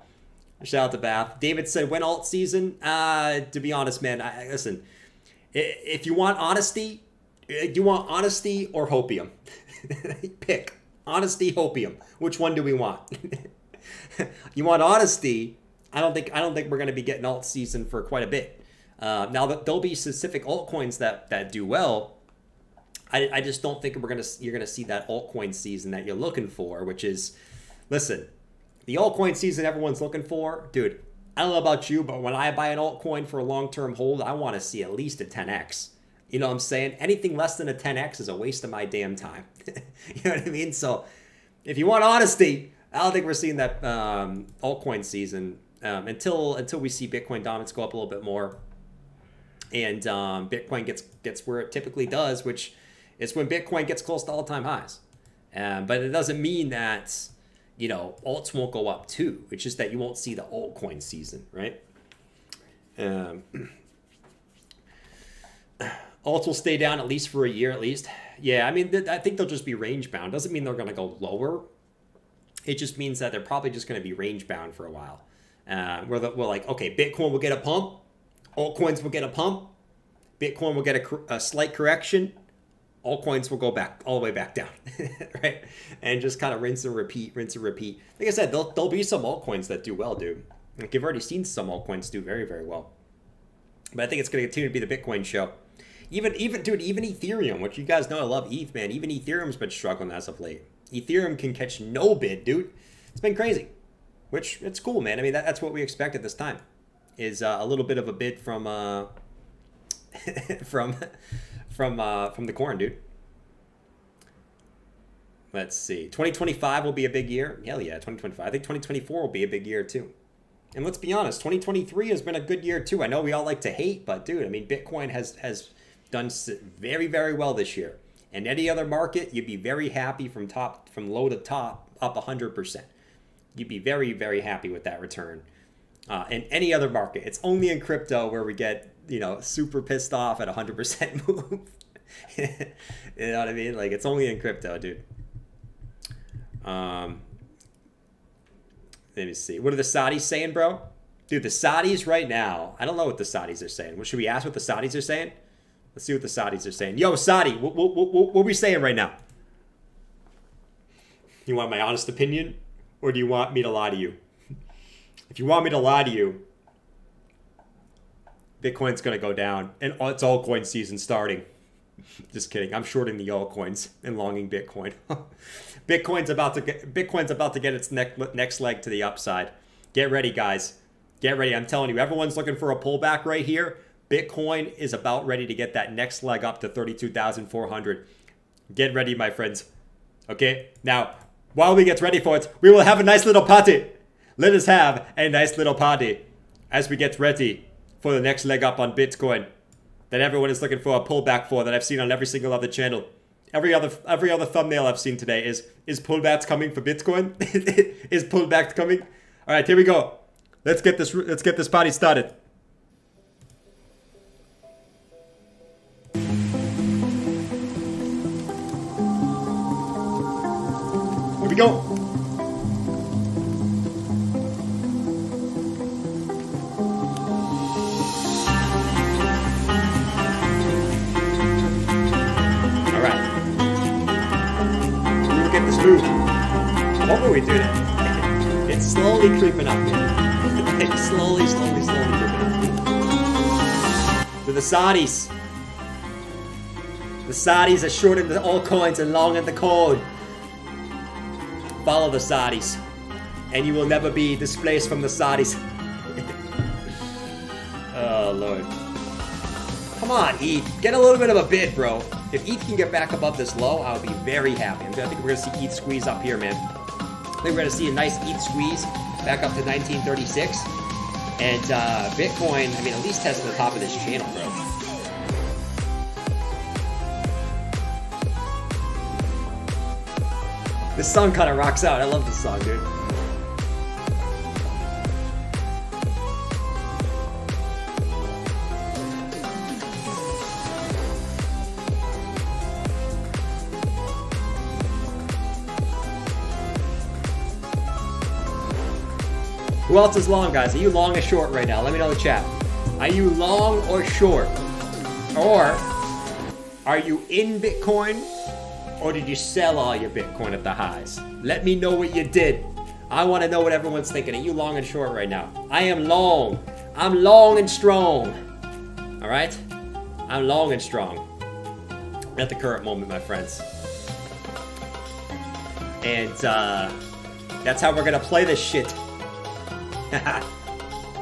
Shout out to Bath. David said, when alt season? Uh, to be honest, man, I, listen, if you want honesty, you want honesty or hopium? Pick. Honesty, hopium. Which one do we want? You want honesty? I don't think I don't think we're going to be getting alt season for quite a bit. Uh, now, there'll be specific altcoins that, that do well. I, I just don't think we're gonna you're gonna see that altcoin season that you're looking for, which is, listen, the altcoin season everyone's looking for, dude. I don't know about you, but when I buy an altcoin for a long-term hold, I want to see at least a ten X. You know what I'm saying? Anything less than a ten X is a waste of my damn time. You know what I mean? So, if you want honesty, I don't think we're seeing that um, altcoin season um, until until we see Bitcoin dominance go up a little bit more, and um, Bitcoin gets gets where it typically does, which it's when Bitcoin gets close to all-time highs. Um, but it doesn't mean that, you know, alts won't go up too. It's just that you won't see the altcoin season, right? Um, alts will stay down at least for a year at least. Yeah, I mean, th I think they'll just be range-bound. Doesn't mean they're going to go lower. It just means that they're probably just going to be range-bound for a while. Uh, where the, we're like, okay, Bitcoin will get a pump. Altcoins will get a pump. Bitcoin will get a, a slight correction. All coins will go back all the way back down, right? And just kind of rinse and repeat, rinse and repeat. Like I said, there'll, there'll be some altcoins that do well, dude. Like you've already seen some altcoins do very, very well. But I think it's going to continue to be the Bitcoin show. Even, even, dude, even Ethereum, which you guys know I love E T H, man. Even Ethereum's been struggling as of late. Ethereum can catch no bid, dude. It's been crazy, which it's cool, man. I mean, that, that's what we expect at this time is uh, a little bit of a bid from, uh, from... From uh, from the corn, dude. Let's see. twenty twenty-five will be a big year. Hell yeah, twenty twenty-five. I think twenty twenty-four will be a big year too. And let's be honest, twenty twenty-three has been a good year too. I know we all like to hate, but dude, I mean, Bitcoin has has done very very well this year. And any other market, you'd be very happy from top from low to top up one hundred percent. You'd be very very happy with that return. Uh, in any other market, it's only in crypto where we get, you know, super pissed off at a hundred percent move. You know what I mean? Like, it's only in crypto, dude. Um, let me see. What are the Saudis saying, bro? Dude, the Saudis right now, I don't know what the Saudis are saying. What, should we ask what the Saudis are saying? Let's see what the Saudis are saying. Yo, Saudi, what, what, what, what are we saying right now? You want my honest opinion, or do you want me to lie to you? If you want me to lie to you, Bitcoin's going to go down, and it's altcoin season starting. Just kidding. I'm shorting the altcoins and longing Bitcoin. Bitcoin's about to get, Bitcoin's about to get its neck, next leg to the upside. Get ready, guys. Get ready. I'm telling you, everyone's looking for a pullback right here. Bitcoin is about ready to get that next leg up to thirty-two thousand four hundred. Get ready, my friends. Okay? Now, while we get ready for it, we will have a nice little party. Let us have a nice little party as we get ready for the next leg up on Bitcoin that everyone is looking for a pullback for, that I've seen on every single other channel. Every other every other thumbnail I've seen today is, is pullbacks coming for Bitcoin? Is pullbacks coming? All right, here we go. Let's get this, let's get this party started. Here we go. Move. What were we doing? It's slowly creeping up. It's slowly, slowly, slowly creeping up. To the Saudis. The Saudis are shorting the altcoins and long in the code. Follow the Saudis, and you will never be displaced from the Saudis. Oh, Lord. Come on, E T H. Get a little bit of a bid, bro. If E T H can get back above this low, I'll be very happy. I think we're going to see E T H squeeze up here, man. I think we're going to see a nice E T H squeeze back up to nineteen thirty-six. And uh, Bitcoin, I mean, at least test the top of this channel, bro. This song kind of rocks out. I love this song, dude. Who else is long, guys? Are you long or short right now? Let me know in the chat. Are you long or short? Or are you in Bitcoin? Or did you sell all your Bitcoin at the highs? Let me know what you did. I want to know what everyone's thinking. Are you long and short right now? I am long. I'm long and strong. All right? I'm long and strong at the current moment, my friends. And uh, that's how we're going to play this shit.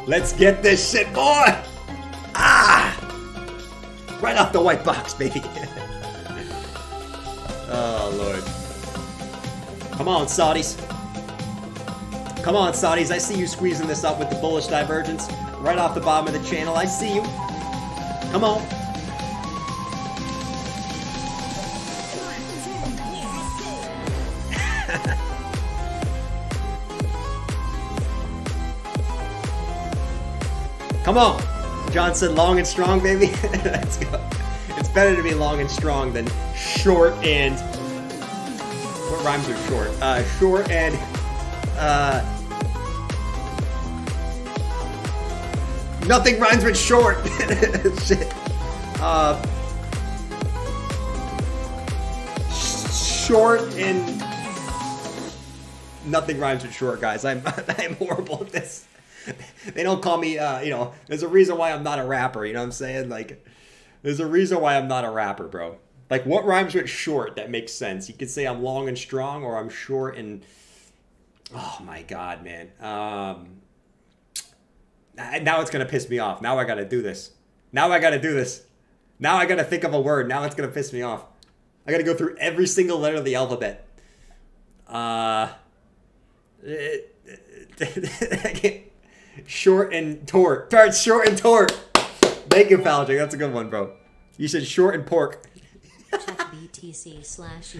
Let's get this shit, boy! Ah! Right off the white box, baby. Oh, Lord. Come on, Saudis. Come on, Saudis. I see you squeezing this up with the bullish divergence. Right off the bottom of the channel. I see you. Come on. Come on! John said long and strong, baby. Let's go. It's better to be long and strong than short and... What rhymes are short? Uh, short and... Uh... Nothing rhymes with short! Shit. Uh... Sh short and... Nothing rhymes with short, guys. I'm, I'm horrible at this. They don't call me, uh, you know, there's a reason why I'm not a rapper, you know what I'm saying? Like, there's a reason why I'm not a rapper, bro. Like, what rhymes with short that makes sense? You could say I'm long and strong, or I'm short and... Oh, my God, man. Um, now it's going to piss me off. Now I got to do this. Now I got to do this. Now I got to think of a word. Now it's going to piss me off. I got to go through every single letter of the alphabet. Uh... It, it, I can't... Short and tort. Tart, short and tort. Thank you, Falchick. That's a good one, bro. You said short and pork.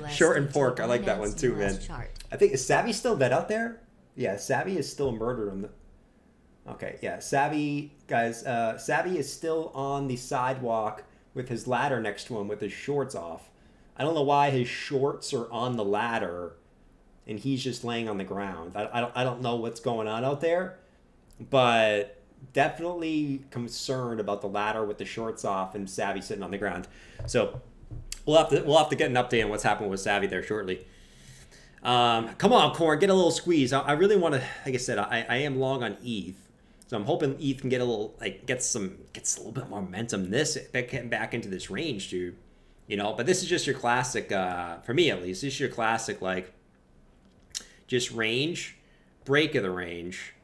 Short and pork. I like that one too, man. I think, is Savvy still dead out there? Yeah, Savvy is still murdered on the... Okay, yeah. Savvy, guys, uh, Savvy is still on the sidewalk with his ladder next to him with his shorts off. I don't know why his shorts are on the ladder and he's just laying on the ground. I, I, don't, I don't know what's going on out there, but definitely concerned about the ladder with the shorts off and Savvy sitting on the ground. So we'll have to, we'll have to get an update on what's happened with Savvy there shortly. Um, come on, Corn, get a little squeeze. I, I really want to, like I said, I, I am long on E T H. So I'm hoping E T H can get a little, like, gets some, gets a little bit more momentum. This getting back into this range, dude. You know, but this is just your classic, uh, for me at least. This is your classic, like, just range, break of the range,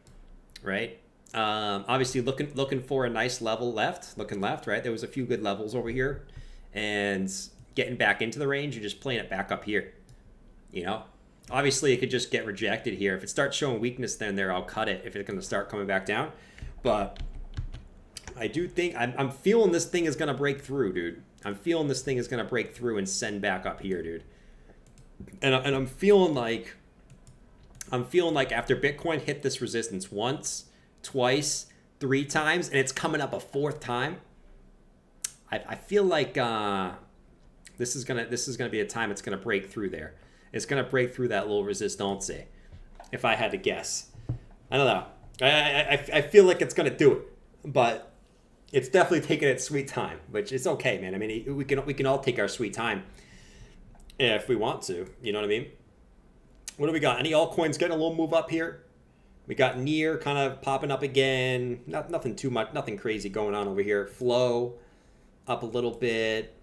right? Um, obviously looking looking for a nice level left, looking left, right? There was a few good levels over here, and getting back into the range and just playing it back up here. You know, obviously it could just get rejected here. If it starts showing weakness, then there I'll cut it if it's going to start coming back down. But I do think I'm, I'm feeling this thing is going to break through, dude. I'm feeling this thing is going to break through and send back up here, dude. And, and I'm feeling like I'm feeling like after Bitcoin hit this resistance once, twice, three times, and it's coming up a fourth time, I, I feel like uh, this is gonna this is gonna be a time it's gonna break through there. It's gonna break through that little resistance, if I had to guess. I don't know. I, I, I feel like it's gonna do it, but it's definitely taking its sweet time, which it's okay, man. I mean, we can we can all take our sweet time if we want to. You know what I mean? What do we got? Any altcoins getting a little move up here? We got Near kind of popping up again. Not nothing too much, nothing crazy going on over here. Flow up a little bit.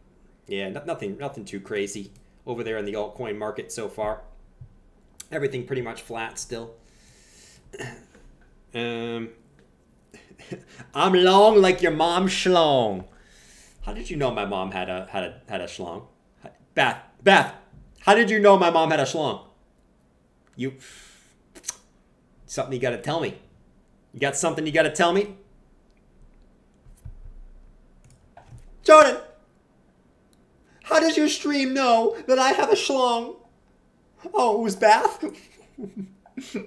Yeah, no, nothing nothing too crazy over there in the altcoin market so far. Everything pretty much flat still. Um, I'm long like your mom schlong. How did you know my mom had a had a had a schlong? Beth, Beth, how did you know my mom had a schlong? You something you gotta tell me. You got something you gotta tell me? Jordan! How does your stream know that I have a schlong? Oh, it was Bath?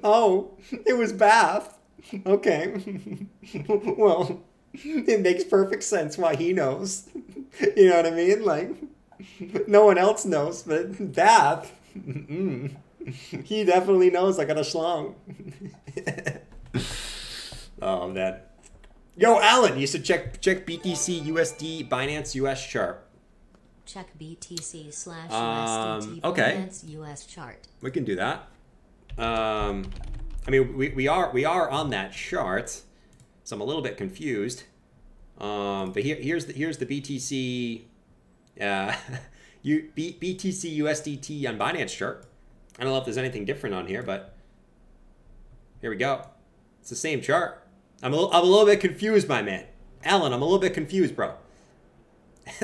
Oh, it was Bath. Okay. Well, it makes perfect sense why he knows. You know what I mean? Like, no one else knows, but Bath, mm-mm. He definitely knows I got a schlong. Oh, man. Yo, Alan, you should check check B T C, U S D, Binance, U S chart. Check B T C slash U S D T, Binance, U S chart. We can do that. Um, I mean, we, we are we are on that chart, so I'm a little bit confused. Um, but here here's the here's the B T C, uh, you B, BTC U S D T on Binance chart. I don't know if there's anything different on here, but here we go. It's the same chart. I'm a, I'm a little bit confused, my man. Alan, I'm a little bit confused, bro.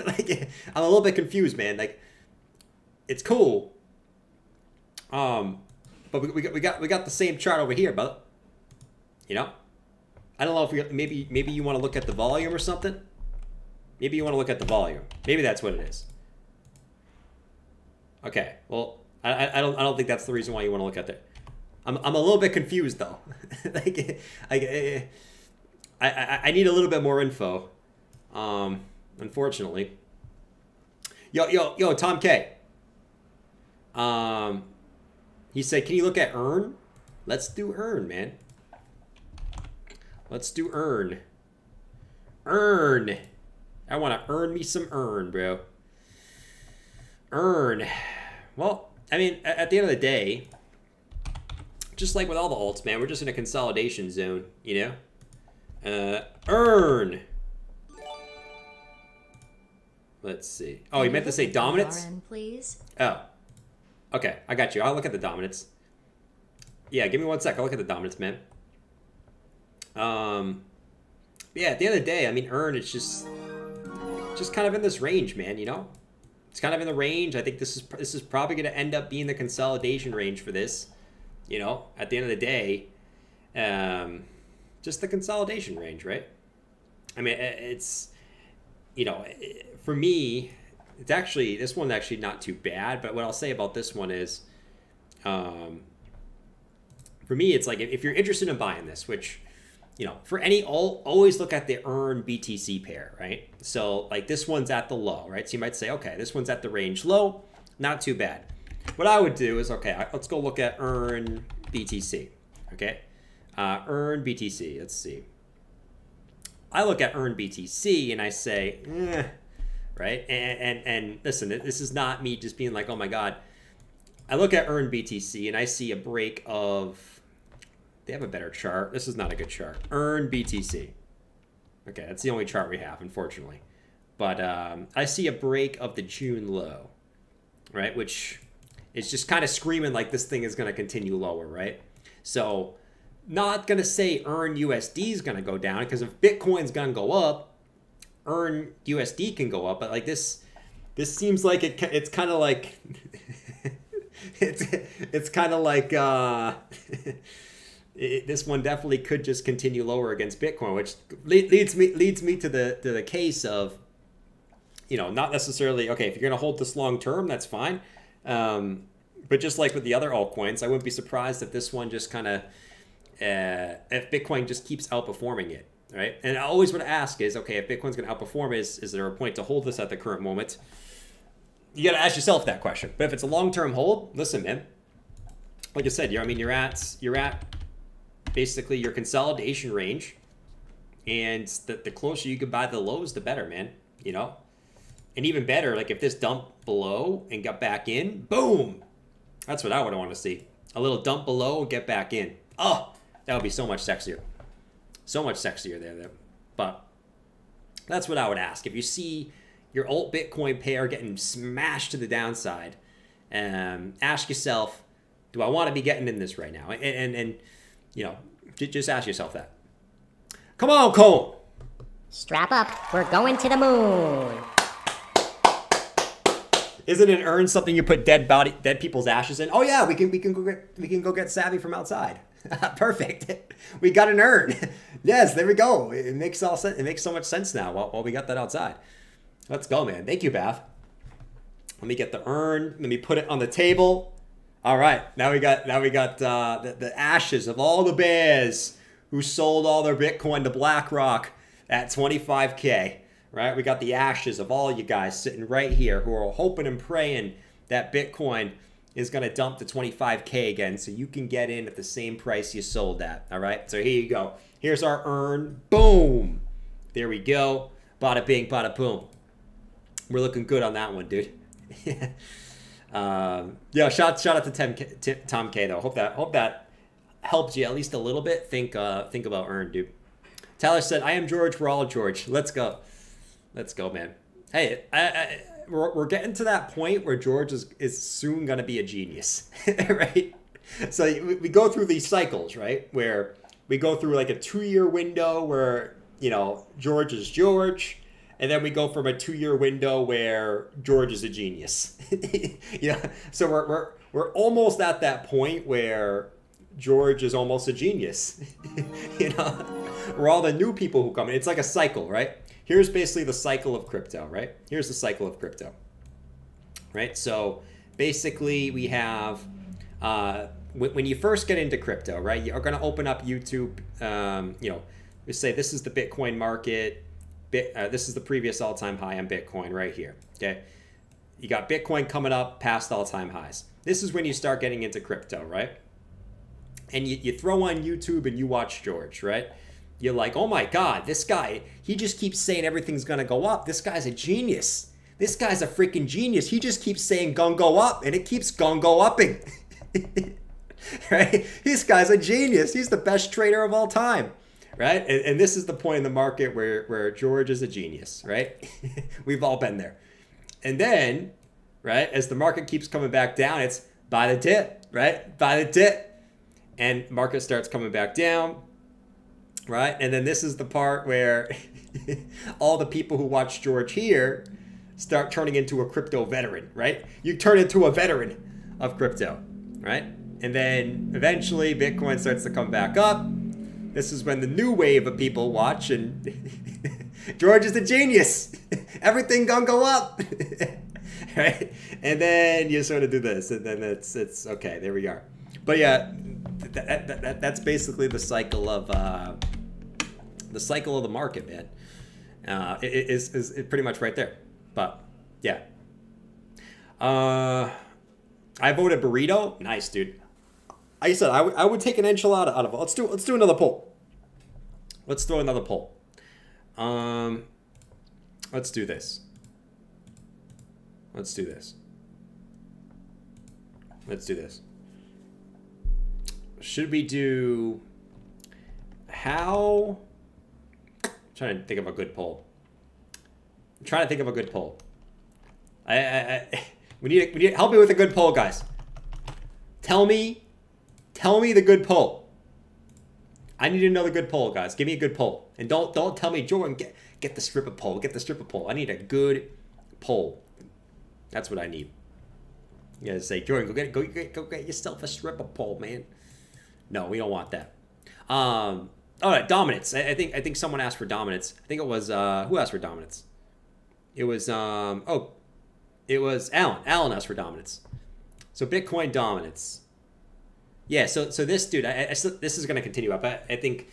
Like, I'm a little bit confused, man. Like, it's cool. Um, but we, we, got, we, got, we got the same chart over here, brother. You know? I don't know if we, maybe, maybe you want to look at the volume or something. Maybe you want to look at the volume. Maybe that's what it is. Okay, well... I, I don't. I don't think that's the reason why you want to look at that. I'm. I'm a little bit confused though. Like, I, I. I need a little bit more info. Um. Unfortunately. Yo, yo, yo, Tom K. Um. He said, "Can you look at Earn? Let's do Earn, man. Let's do Earn. Earn. I want to earn me some Earn, bro. Earn. Well." I mean, at the end of the day, just like with all the alts, man, we're just in a consolidation zone, you know? Uh, earn. Let's see. Oh, you meant to say dominance? R N, please. Oh. Okay, I got you. I'll look at the dominance. Yeah, give me one sec. I'll look at the dominance, man. Um, yeah, at the end of the day, I mean, Earn, it's just, just kind of in this range, man, you know? It's kind of in the range. I think this is this is probably going to end up being the consolidation range for this. You know, at the end of the day, um, just the consolidation range, right? I mean, it's, you know, for me, it's actually, this one's actually not too bad. But what I'll say about this one is, um, for me, it's like if you're interested in buying this, which, you know, for any all, always look at the earn B T C pair, right? So like this one's at the low, right? So you might say, okay, this one's at the range low, not too bad. What I would do is, okay, let's go look at earn B T C, okay? Uh, earn B T C, let's see. I look at earn B T C and I say, eh, right? And, and, and listen, this is not me just being like, oh my God. I look at earn B T C and I see a break of, they have a better chart. This is not a good chart. Earn B T C. Okay, that's the only chart we have, unfortunately. But um, I see a break of the June low, right? Which is just kind of screaming like this thing is going to continue lower, right? So not going to say earn U S D is going to go down, because if Bitcoin's going to go up, earn U S D can go up. But like this, this seems like it. It's kind of like it's it's kind of like uh, it, this one definitely could just continue lower against Bitcoin, which le leads me leads me to the to the case of, you know, not necessarily okay if you're going to hold this long term, that's fine. Um, but just like with the other altcoins, I wouldn't be surprised if this one just kind of Uh, if Bitcoin just keeps outperforming it, right? And I always would ask is, okay, if Bitcoin's going to outperform, is is there a point to hold this at the current moment? You got to ask yourself that question. But if it's a long-term hold, listen, man. Like I said, you're, I mean, you're at you're at basically your consolidation range, and the the closer you can buy the lows, the better, man. You know, and even better, like if this dumped below and got back in, boom, that's what I would want to see. A little dump below and get back in. Oh. That would be so much sexier. So much sexier there, there. But that's what I would ask. If you see your alt Bitcoin pair getting smashed to the downside, um, ask yourself, do I want to be getting in this right now? And, and, and you know, j just ask yourself that. Come on, Cole. Strap up. We're going to the moon. Isn't an urn something you put dead body, dead people's ashes in? Oh yeah, we can we can go get we can go get savvy from outside. Perfect. We got an urn. Yes, there we go. It makes all sense. It makes so much sense now. While, while we got that outside, let's go, man. Thank you, Bath. Let me get the urn. Let me put it on the table. All right. Now we got. Now we got uh, the, the ashes of all the bears who sold all their Bitcoin to BlackRock at twenty-five K. Right. We got the ashes of all you guys sitting right here who are hoping and praying that Bitcoin is going to dump to twenty-five K again, so you can get in at the same price you sold at. All right, so here you go. Here's our earn. Boom. There we go. Bada bing, bada boom. We're looking good on that one, dude. um, yeah, shout shout out to ten K, Tom K though. Hope that hope that helped you at least a little bit. Think uh, think about earn, dude. Tyler said, "I am George. We're all George. Let's go, let's go, man." Hey, I. I We're, we're getting to that point where George is, is soon going to be a genius, right? So we, we go through these cycles, right? Where we go through like a two-year window where, you know, George is George. And then we go from a two-year window where George is a genius. Yeah. So we're, we're, we're almost at that point where George is almost a genius. You know, we're all the new people who come in. It's like a cycle, right? Here's basically the cycle of crypto, right? Here's the cycle of crypto, right? So basically we have, uh, when you first get into crypto, right, you're going to open up YouTube, um, you know, you say this is the Bitcoin market, bit, uh, this is the previous all-time high on Bitcoin right here, okay? You got Bitcoin coming up past all-time highs. This is when you start getting into crypto, right? And you, you throw on YouTube and you watch George, right? You're like, oh my God, this guy, he just keeps saying everything's gonna go up. This guy's a genius. This guy's a freaking genius. He just keeps saying gon' go up and it keeps gon' go upping, right? This guy's a genius. He's the best trader of all time, right? And, and this is the point in the market where, where George is a genius, right? We've all been there. And then, right, as the market keeps coming back down, it's buy the dip, right? Buy the dip. And market starts coming back down. Right, and then this is the part where all the people who watch George here start turning into a crypto veteran, right? You turn into a veteran of crypto, right? And then eventually Bitcoin starts to come back up. This is when the new wave of people watch and George is the genius. Everything gonna go up, right? And then you sort of do this and then it's, it's okay, there we are. But yeah, that, that, that, that's basically the cycle of, uh, the cycle of the market, man. Uh, it, it is, is it pretty much right there. But yeah. Uh, I voted burrito. Nice, dude. Like I said, I, I would take an enchilada out of it. Let's do, let's do another poll. Let's throw another poll. Um, let's do this. Let's do this. Let's do this. Should we do how? I'm trying to think of a good poll. I'm trying to think of a good poll. I, I, I we need we need help me with a good poll, guys. Tell me, tell me the good poll. I need to know the good poll, guys. Give me a good poll, and don't don't tell me Jordan get get the stripper poll. Get the stripper poll. I need a good poll. That's what I need. You gotta say, Jordan, go get go get go get yourself a stripper pole, man. No, we don't want that. Um, all right, dominance. I, I think I think someone asked for dominance. I think it was uh, who asked for dominance? It was um, oh, it was Alan. Alan asked for dominance. So Bitcoin dominance. Yeah. So so this dude, I, I, this is gonna continue up. I, I think,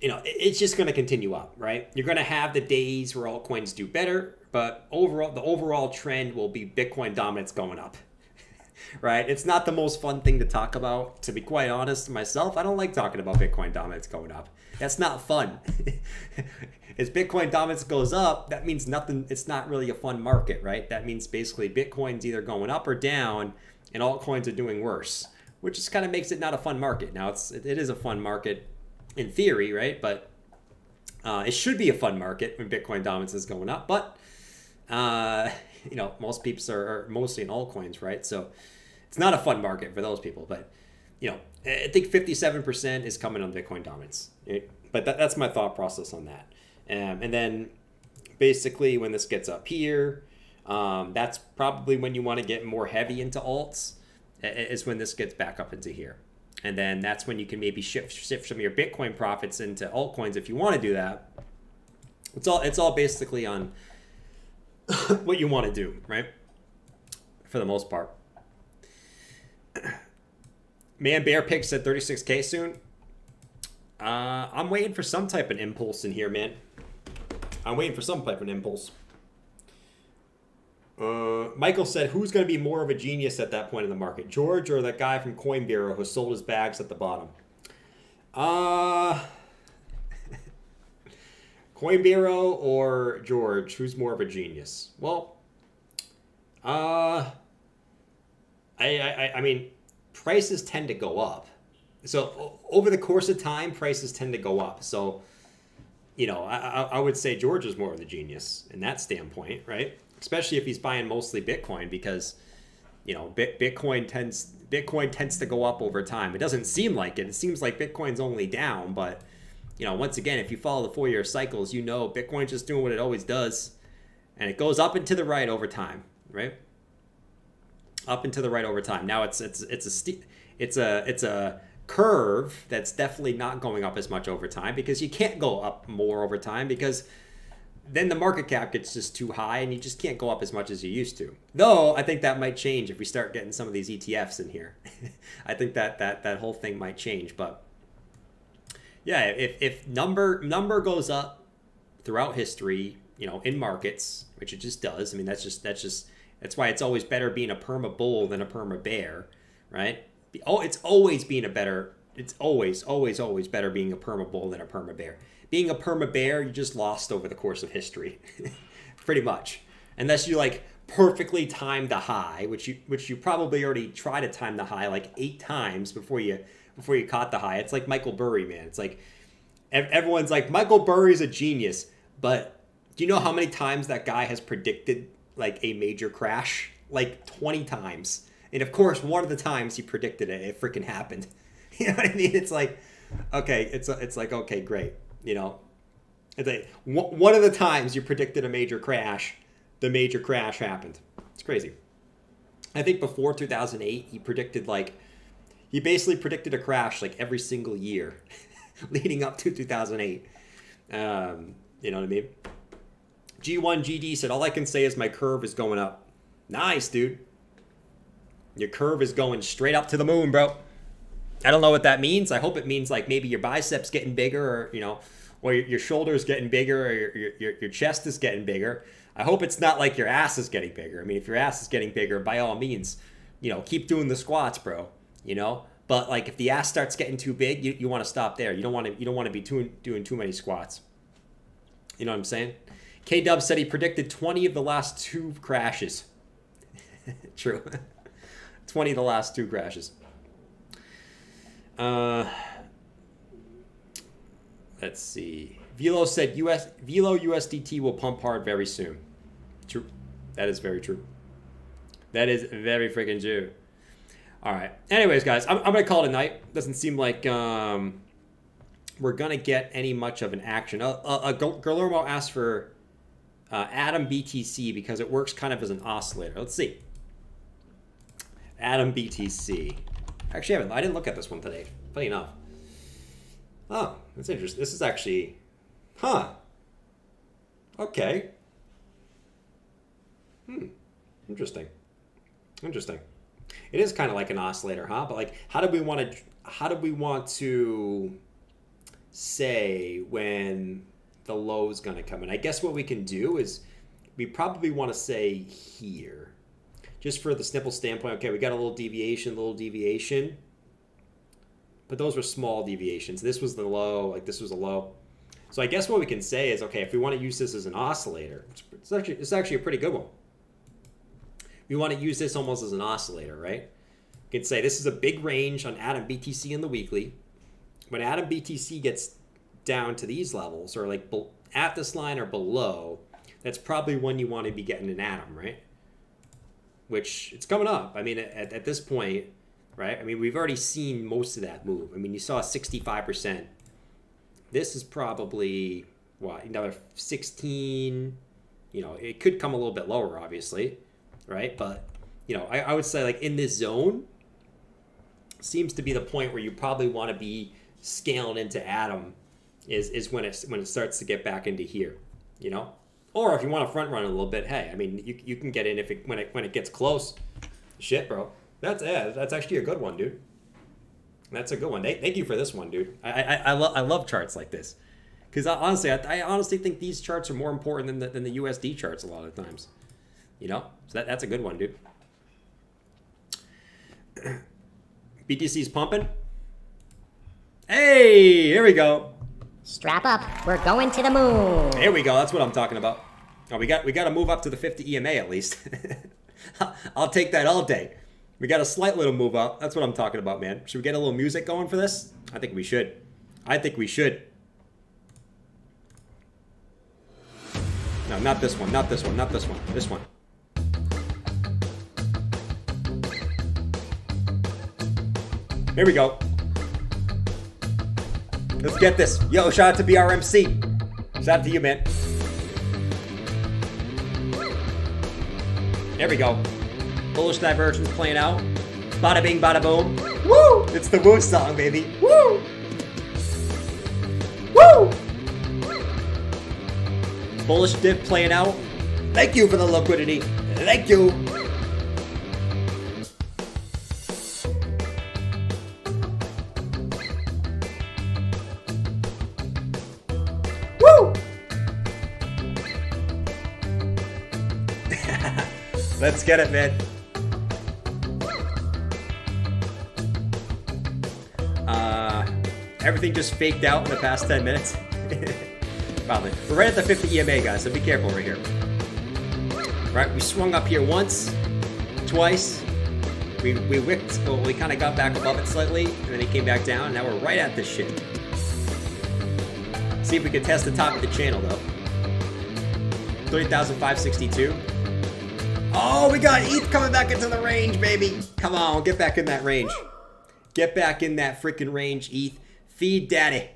you know, it, it's just gonna continue up, right? You're gonna have the days where altcoins do better, but overall, the overall trend will be Bitcoin dominance going up. Right? It's not the most fun thing to talk about. To be quite honest myself, I don't like talking about Bitcoin dominance going up. That's not fun. As Bitcoin dominance goes up, that means nothing. It's not really a fun market, right? That means basically Bitcoin's either going up or down and altcoins are doing worse, which just kind of makes it not a fun market. Now, it's, it is a fun market in theory, right? But uh, it should be a fun market when Bitcoin dominance is going up. But, uh, you know, most peeps are, are mostly in altcoins, right? So it's not a fun market for those people, but you know, I think fifty-seven percent is coming on Bitcoin dominance. It, but that, that's my thought process on that. Um, and then basically when this gets up here, um, that's probably when you want to get more heavy into alts, is when this gets back up into here. And then that's when you can maybe shift shift some of your Bitcoin profits into altcoins if you want to do that. It's all it's all basically on what you want to do, right? For the most part. Man, Bear Pig said thirty-six K soon. Uh, I'm waiting for some type of impulse in here, man. I'm waiting for some type of impulse. Uh, Michael said, who's going to be more of a genius at that point in the market? George or that guy from Coin Bureau who sold his bags at the bottom? Uh, Coin Bureau or George? Who's more of a genius? Well, uh... I, I, I mean, prices tend to go up. So over the course of time, prices tend to go up. So, you know, I, I would say George is more of the genius in that standpoint, right? Especially if he's buying mostly Bitcoin, because, you know, Bitcoin tends Bitcoin tends to go up over time. It doesn't seem like it. It seems like Bitcoin's only down. But, you know, once again, if you follow the four-year cycles, you know Bitcoin's just doing what it always does. And it goes up and to the right over time, right? Up and to the right over time. Now it's it's it's a steep, it's a it's a curve that's definitely not going up as much over time, because you can't go up more over time, because then the market cap gets just too high and you just can't go up as much as you used to. Though I think that might change if we start getting some of these E T Fs in here. I think that that that whole thing might change. But yeah, if if number number goes up throughout history, you know, in markets, which it just does. I mean, that's just that's just. That's why it's always better being a perma bull than a perma bear, right? Oh, it's always being a better, it's always, always, always better being a perma bull than a perma bear. Being a perma bear, you just lost over the course of history, pretty much. Unless you like perfectly timed the high, which you which you probably already tried to time the high like eight times before you before you caught the high. It's like Michael Burry, man. It's like everyone's like Michael Burry's a genius, but do you know how many times that guy has predicted like a major crash? Like twenty times. And of course, one of the times he predicted it, it freaking happened. You know what I mean? It's like, okay, it's a, it's like, okay, great. You know, it's like one of the times you predicted a major crash, the major crash happened. It's crazy. I think before two thousand eight, he predicted like, he basically predicted a crash like every single year leading up to two thousand eight. Um, you know what I mean? G one G D said, all I can say is my curve is going up. Nice, dude. Your curve is going straight up to the moon, bro. I don't know what that means. I hope it means like maybe your biceps getting bigger, or, you know, or your, your shoulders getting bigger, or your, your, your chest is getting bigger. I hope it's not like your ass is getting bigger. I mean, if your ass is getting bigger, by all means, you know, keep doing the squats, bro, you know? But like if the ass starts getting too big, you, you want to stop there. You don't want to, you don't want to be too, doing too many squats. You know what I'm saying? K-Dub said he predicted twenty of the last two crashes. True. twenty of the last two crashes. Uh, let's see. Velo said U S Velo U S D T will pump hard very soon. True. That is very true. That is very freaking true. All right. Anyways, guys, I'm, I'm going to call it a night. Doesn't seem like um, we're going to get any much of an action. Uh, uh, uh, Guillermo asked for uh, Atom B T C because it works kind of as an oscillator. Let's see. Atom B T C. Actually, I haven't. I didn't look at this one today. Funny enough. Oh, that's interesting. This is actually... Huh. Okay. Hmm. Interesting. Interesting. It is kind of like an oscillator, huh? But like, how do we want to, how do we want to say when the low is going to come in? I guess what we can do is we probably want to say here, just for the simple standpoint. Okay, we got a little deviation, a little deviation, but those were small deviations. This was the low, like this was a low. So I guess what we can say is, okay, if we want to use this as an oscillator, it's, it's actually it's actually a pretty good one. We want to use this almost as an oscillator, right? You can say this is a big range on Atom B T C in the weekly. When Atom B T C gets down to these levels, or like at this line or below, that's probably when you want to be getting an Atom, right? Which it's coming up. I mean, at, at this point, right? I mean, we've already seen most of that move. I mean, you saw sixty-five percent. This is probably, what, another sixteen, you know, it could come a little bit lower, obviously. Right, but you know, I, I would say like in this zone seems to be the point where you probably want to be scaling into Atom, is is when it's when it starts to get back into here, you know. Or if you want to front run a little bit, hey, I mean, you, you can get in if it when it when it gets close. Shit, bro, that's yeah, that's actually a good one, dude. That's a good one. They, thank you for this one, dude. I I, I love I love charts like this, because honestly, I, I honestly think these charts are more important than the, than the U S D charts a lot of times. You know, so that, that's a good one, dude. B T C's pumping. Hey, here we go. Strap up. We're going to the moon. There we go. That's what I'm talking about. Oh, we got we got to move up to the fifty E M A at least. I'll take that all day. We got a slight little move up. That's what I'm talking about, man. Should we get a little music going for this? I think we should. I think we should. No, not this one. Not this one. Not this one. This one. Here we go. Let's get this. Yo, shout out to B R M C. Shout out to you, man. There we go. Bullish divergence playing out. Bada bing, bada boom. Woo! It's the Woo song, baby. Woo! Woo! Bullish dip playing out. Thank you for the liquidity. Thank you. Let's get it, man. Uh, everything just faked out in the past ten minutes. Probably. We're right at the fifty E M A, guys, so be careful right here. Right, we swung up here once, twice. We, we whipped, well, we kind of got back above it slightly, and then it came back down, and now we're right at this shit. See if we can test the top of the channel, though. thirty thousand five sixty-two. Oh, we got E T H coming back into the range, baby. Come on, get back in that range. Get back in that freaking range, E T H. Feed daddy.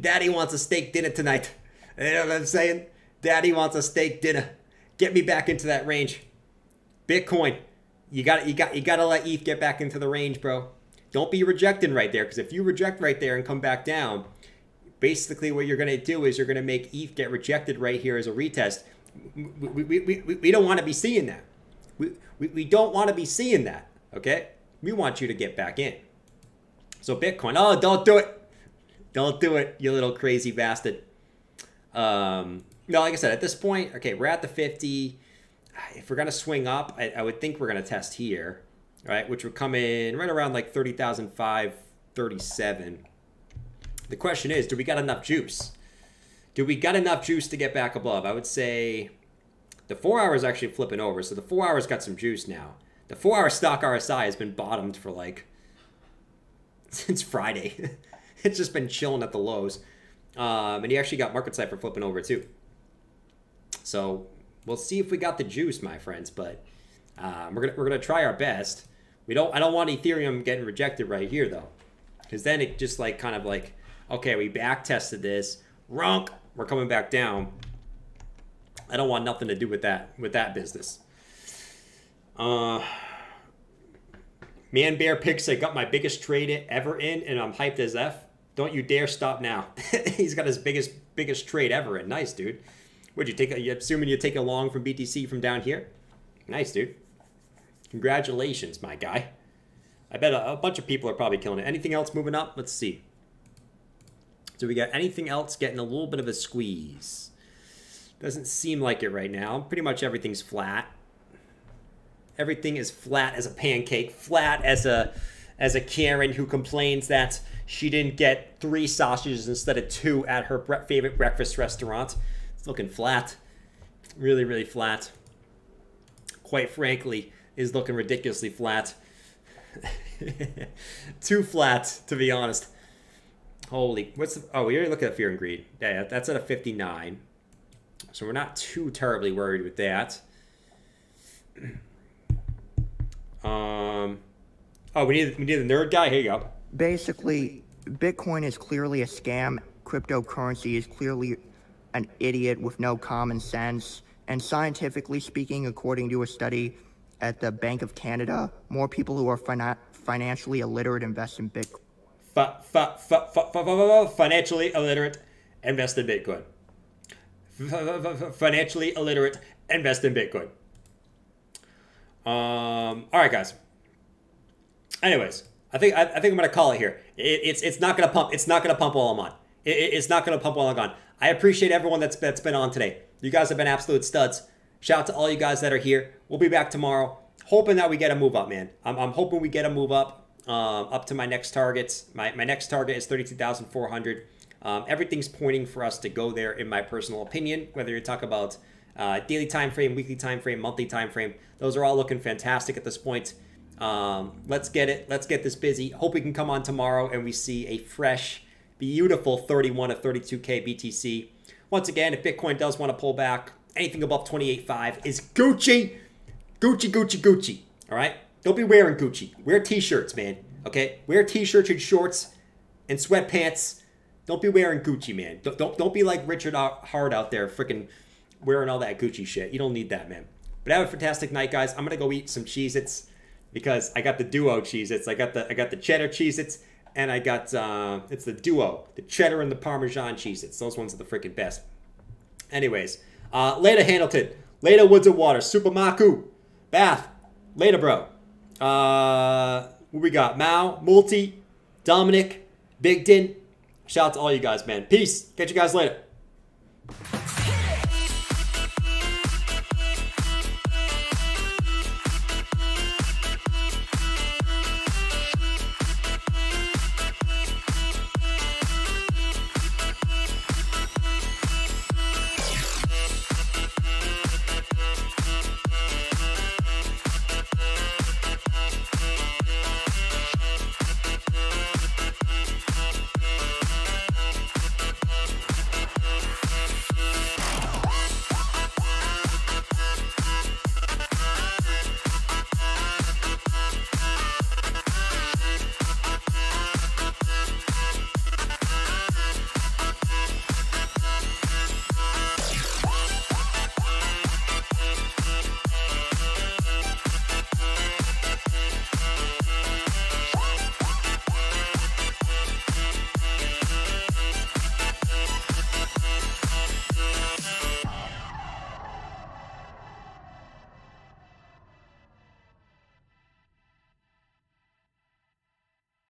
Daddy wants a steak dinner tonight. You know what I'm saying? Daddy wants a steak dinner. Get me back into that range. Bitcoin, you got you got you got to let E T H get back into the range, bro. Don't be rejecting right there, because if you reject right there and come back down, basically what you're going to do is you're going to make E T H get rejected right here as a retest. We, we, we, we, we don't want to be seeing that. We, we, we don't want to be seeing that, okay? We want you to get back in. So Bitcoin, oh, don't do it. Don't do it, you little crazy bastard. Um, no, like I said, at this point, okay, we're at the fifty. If we're going to swing up, I, I would think we're going to test here, right? Which would come in right around like thirty thousand five thirty-seven. The question is, do we got enough juice? Do we got enough juice to get back above? I would say the four hours actually flipping over. So the four hours got some juice now. The four hour stock R S I has been bottomed for like since Friday. It's just been chilling at the lows. Um, and he actually got market side for flipping over too. So we'll see if we got the juice, my friends, but um, we're gonna, we're gonna try our best. We don't, I don't want Ethereum getting rejected right here though. Cause then it just like, kind of like, okay, we back tested this. Ronk, we're coming back down. I don't want nothing to do with that, with that business. Uh, Man Bear Picks, I got my biggest trade ever in and I'm hyped as F. Don't you dare stop now. He's got his biggest biggest trade ever in. Nice, dude. Would you take? You assuming you take a long from B T C from down here? Nice, dude. Congratulations, my guy. I bet a, a bunch of people are probably killing it. Anything else moving up? Let's see. So we got anything else getting a little bit of a squeeze? Doesn't seem like it right now. Pretty much everything's flat. Everything is flat as a pancake, flat as a as a Karen who complains that she didn't get three sausages instead of two at her bre favorite breakfast restaurant. It's looking flat, really, really flat. Quite frankly, is looking ridiculously flat. Too flat, to be honest. Holy, what's the, oh, we already looked at Fear and Greed. Yeah, that's at a fifty-nine. So we're not too terribly worried with that. Um, oh, we need we need the nerd guy. Here you go. Basically, Bitcoin is clearly a scam. Cryptocurrency is clearly an idiot with no common sense. And scientifically speaking, according to a study at the Bank of Canada, more people who are fina financially illiterate invest in Bitcoin. F f f f f financially illiterate invest in Bitcoin. F f f financially illiterate invest in Bitcoin. Um, all right, guys. Anyways, I think I, I think I'm gonna call it here. It, it's it's not gonna pump. It's not gonna pump while I'm on. It, it, it's not gonna pump while I'm gone. I appreciate everyone that's that's been on today. You guys have been absolute studs. Shout out to all you guys that are here. We'll be back tomorrow, hoping that we get a move up, man. I'm I'm hoping we get a move up, um, up to my next targets. My my next target is thirty-two thousand four hundred. Um, everything's pointing for us to go there, in my personal opinion. Whether you talk about Uh, daily time frame, weekly time frame, monthly time frame. Those are all looking fantastic at this point. Um, let's get it. Let's get this busy. Hope we can come on tomorrow and we see a fresh, beautiful thirty-one to thirty-two K B T C. Once again, if Bitcoin does want to pull back, anything above twenty-eight point five is Gucci. Gucci, Gucci, Gucci. All right? Don't be wearing Gucci. Wear T-shirts, man. Okay? Wear T-shirts and shorts and sweatpants. Don't be wearing Gucci, man. Don't, don't, don't be like Richard Hart out there freaking wearing all that Gucci shit. You don't need that, man. But have a fantastic night, guys. I'm gonna go eat some Cheez-Its because I got the duo Cheez-Its. I got the I got the cheddar Cheez-Its and I got uh, it's the duo, the cheddar and the Parmesan Cheez-Its. Those ones are the freaking best. Anyways, uh, later Handleton, later Woods and Water, Super Maku, Bath, later bro. Uh, what we got? Mao, Multi, Dominic, Big Din. Shout out to all you guys, man. Peace. Catch you guys later.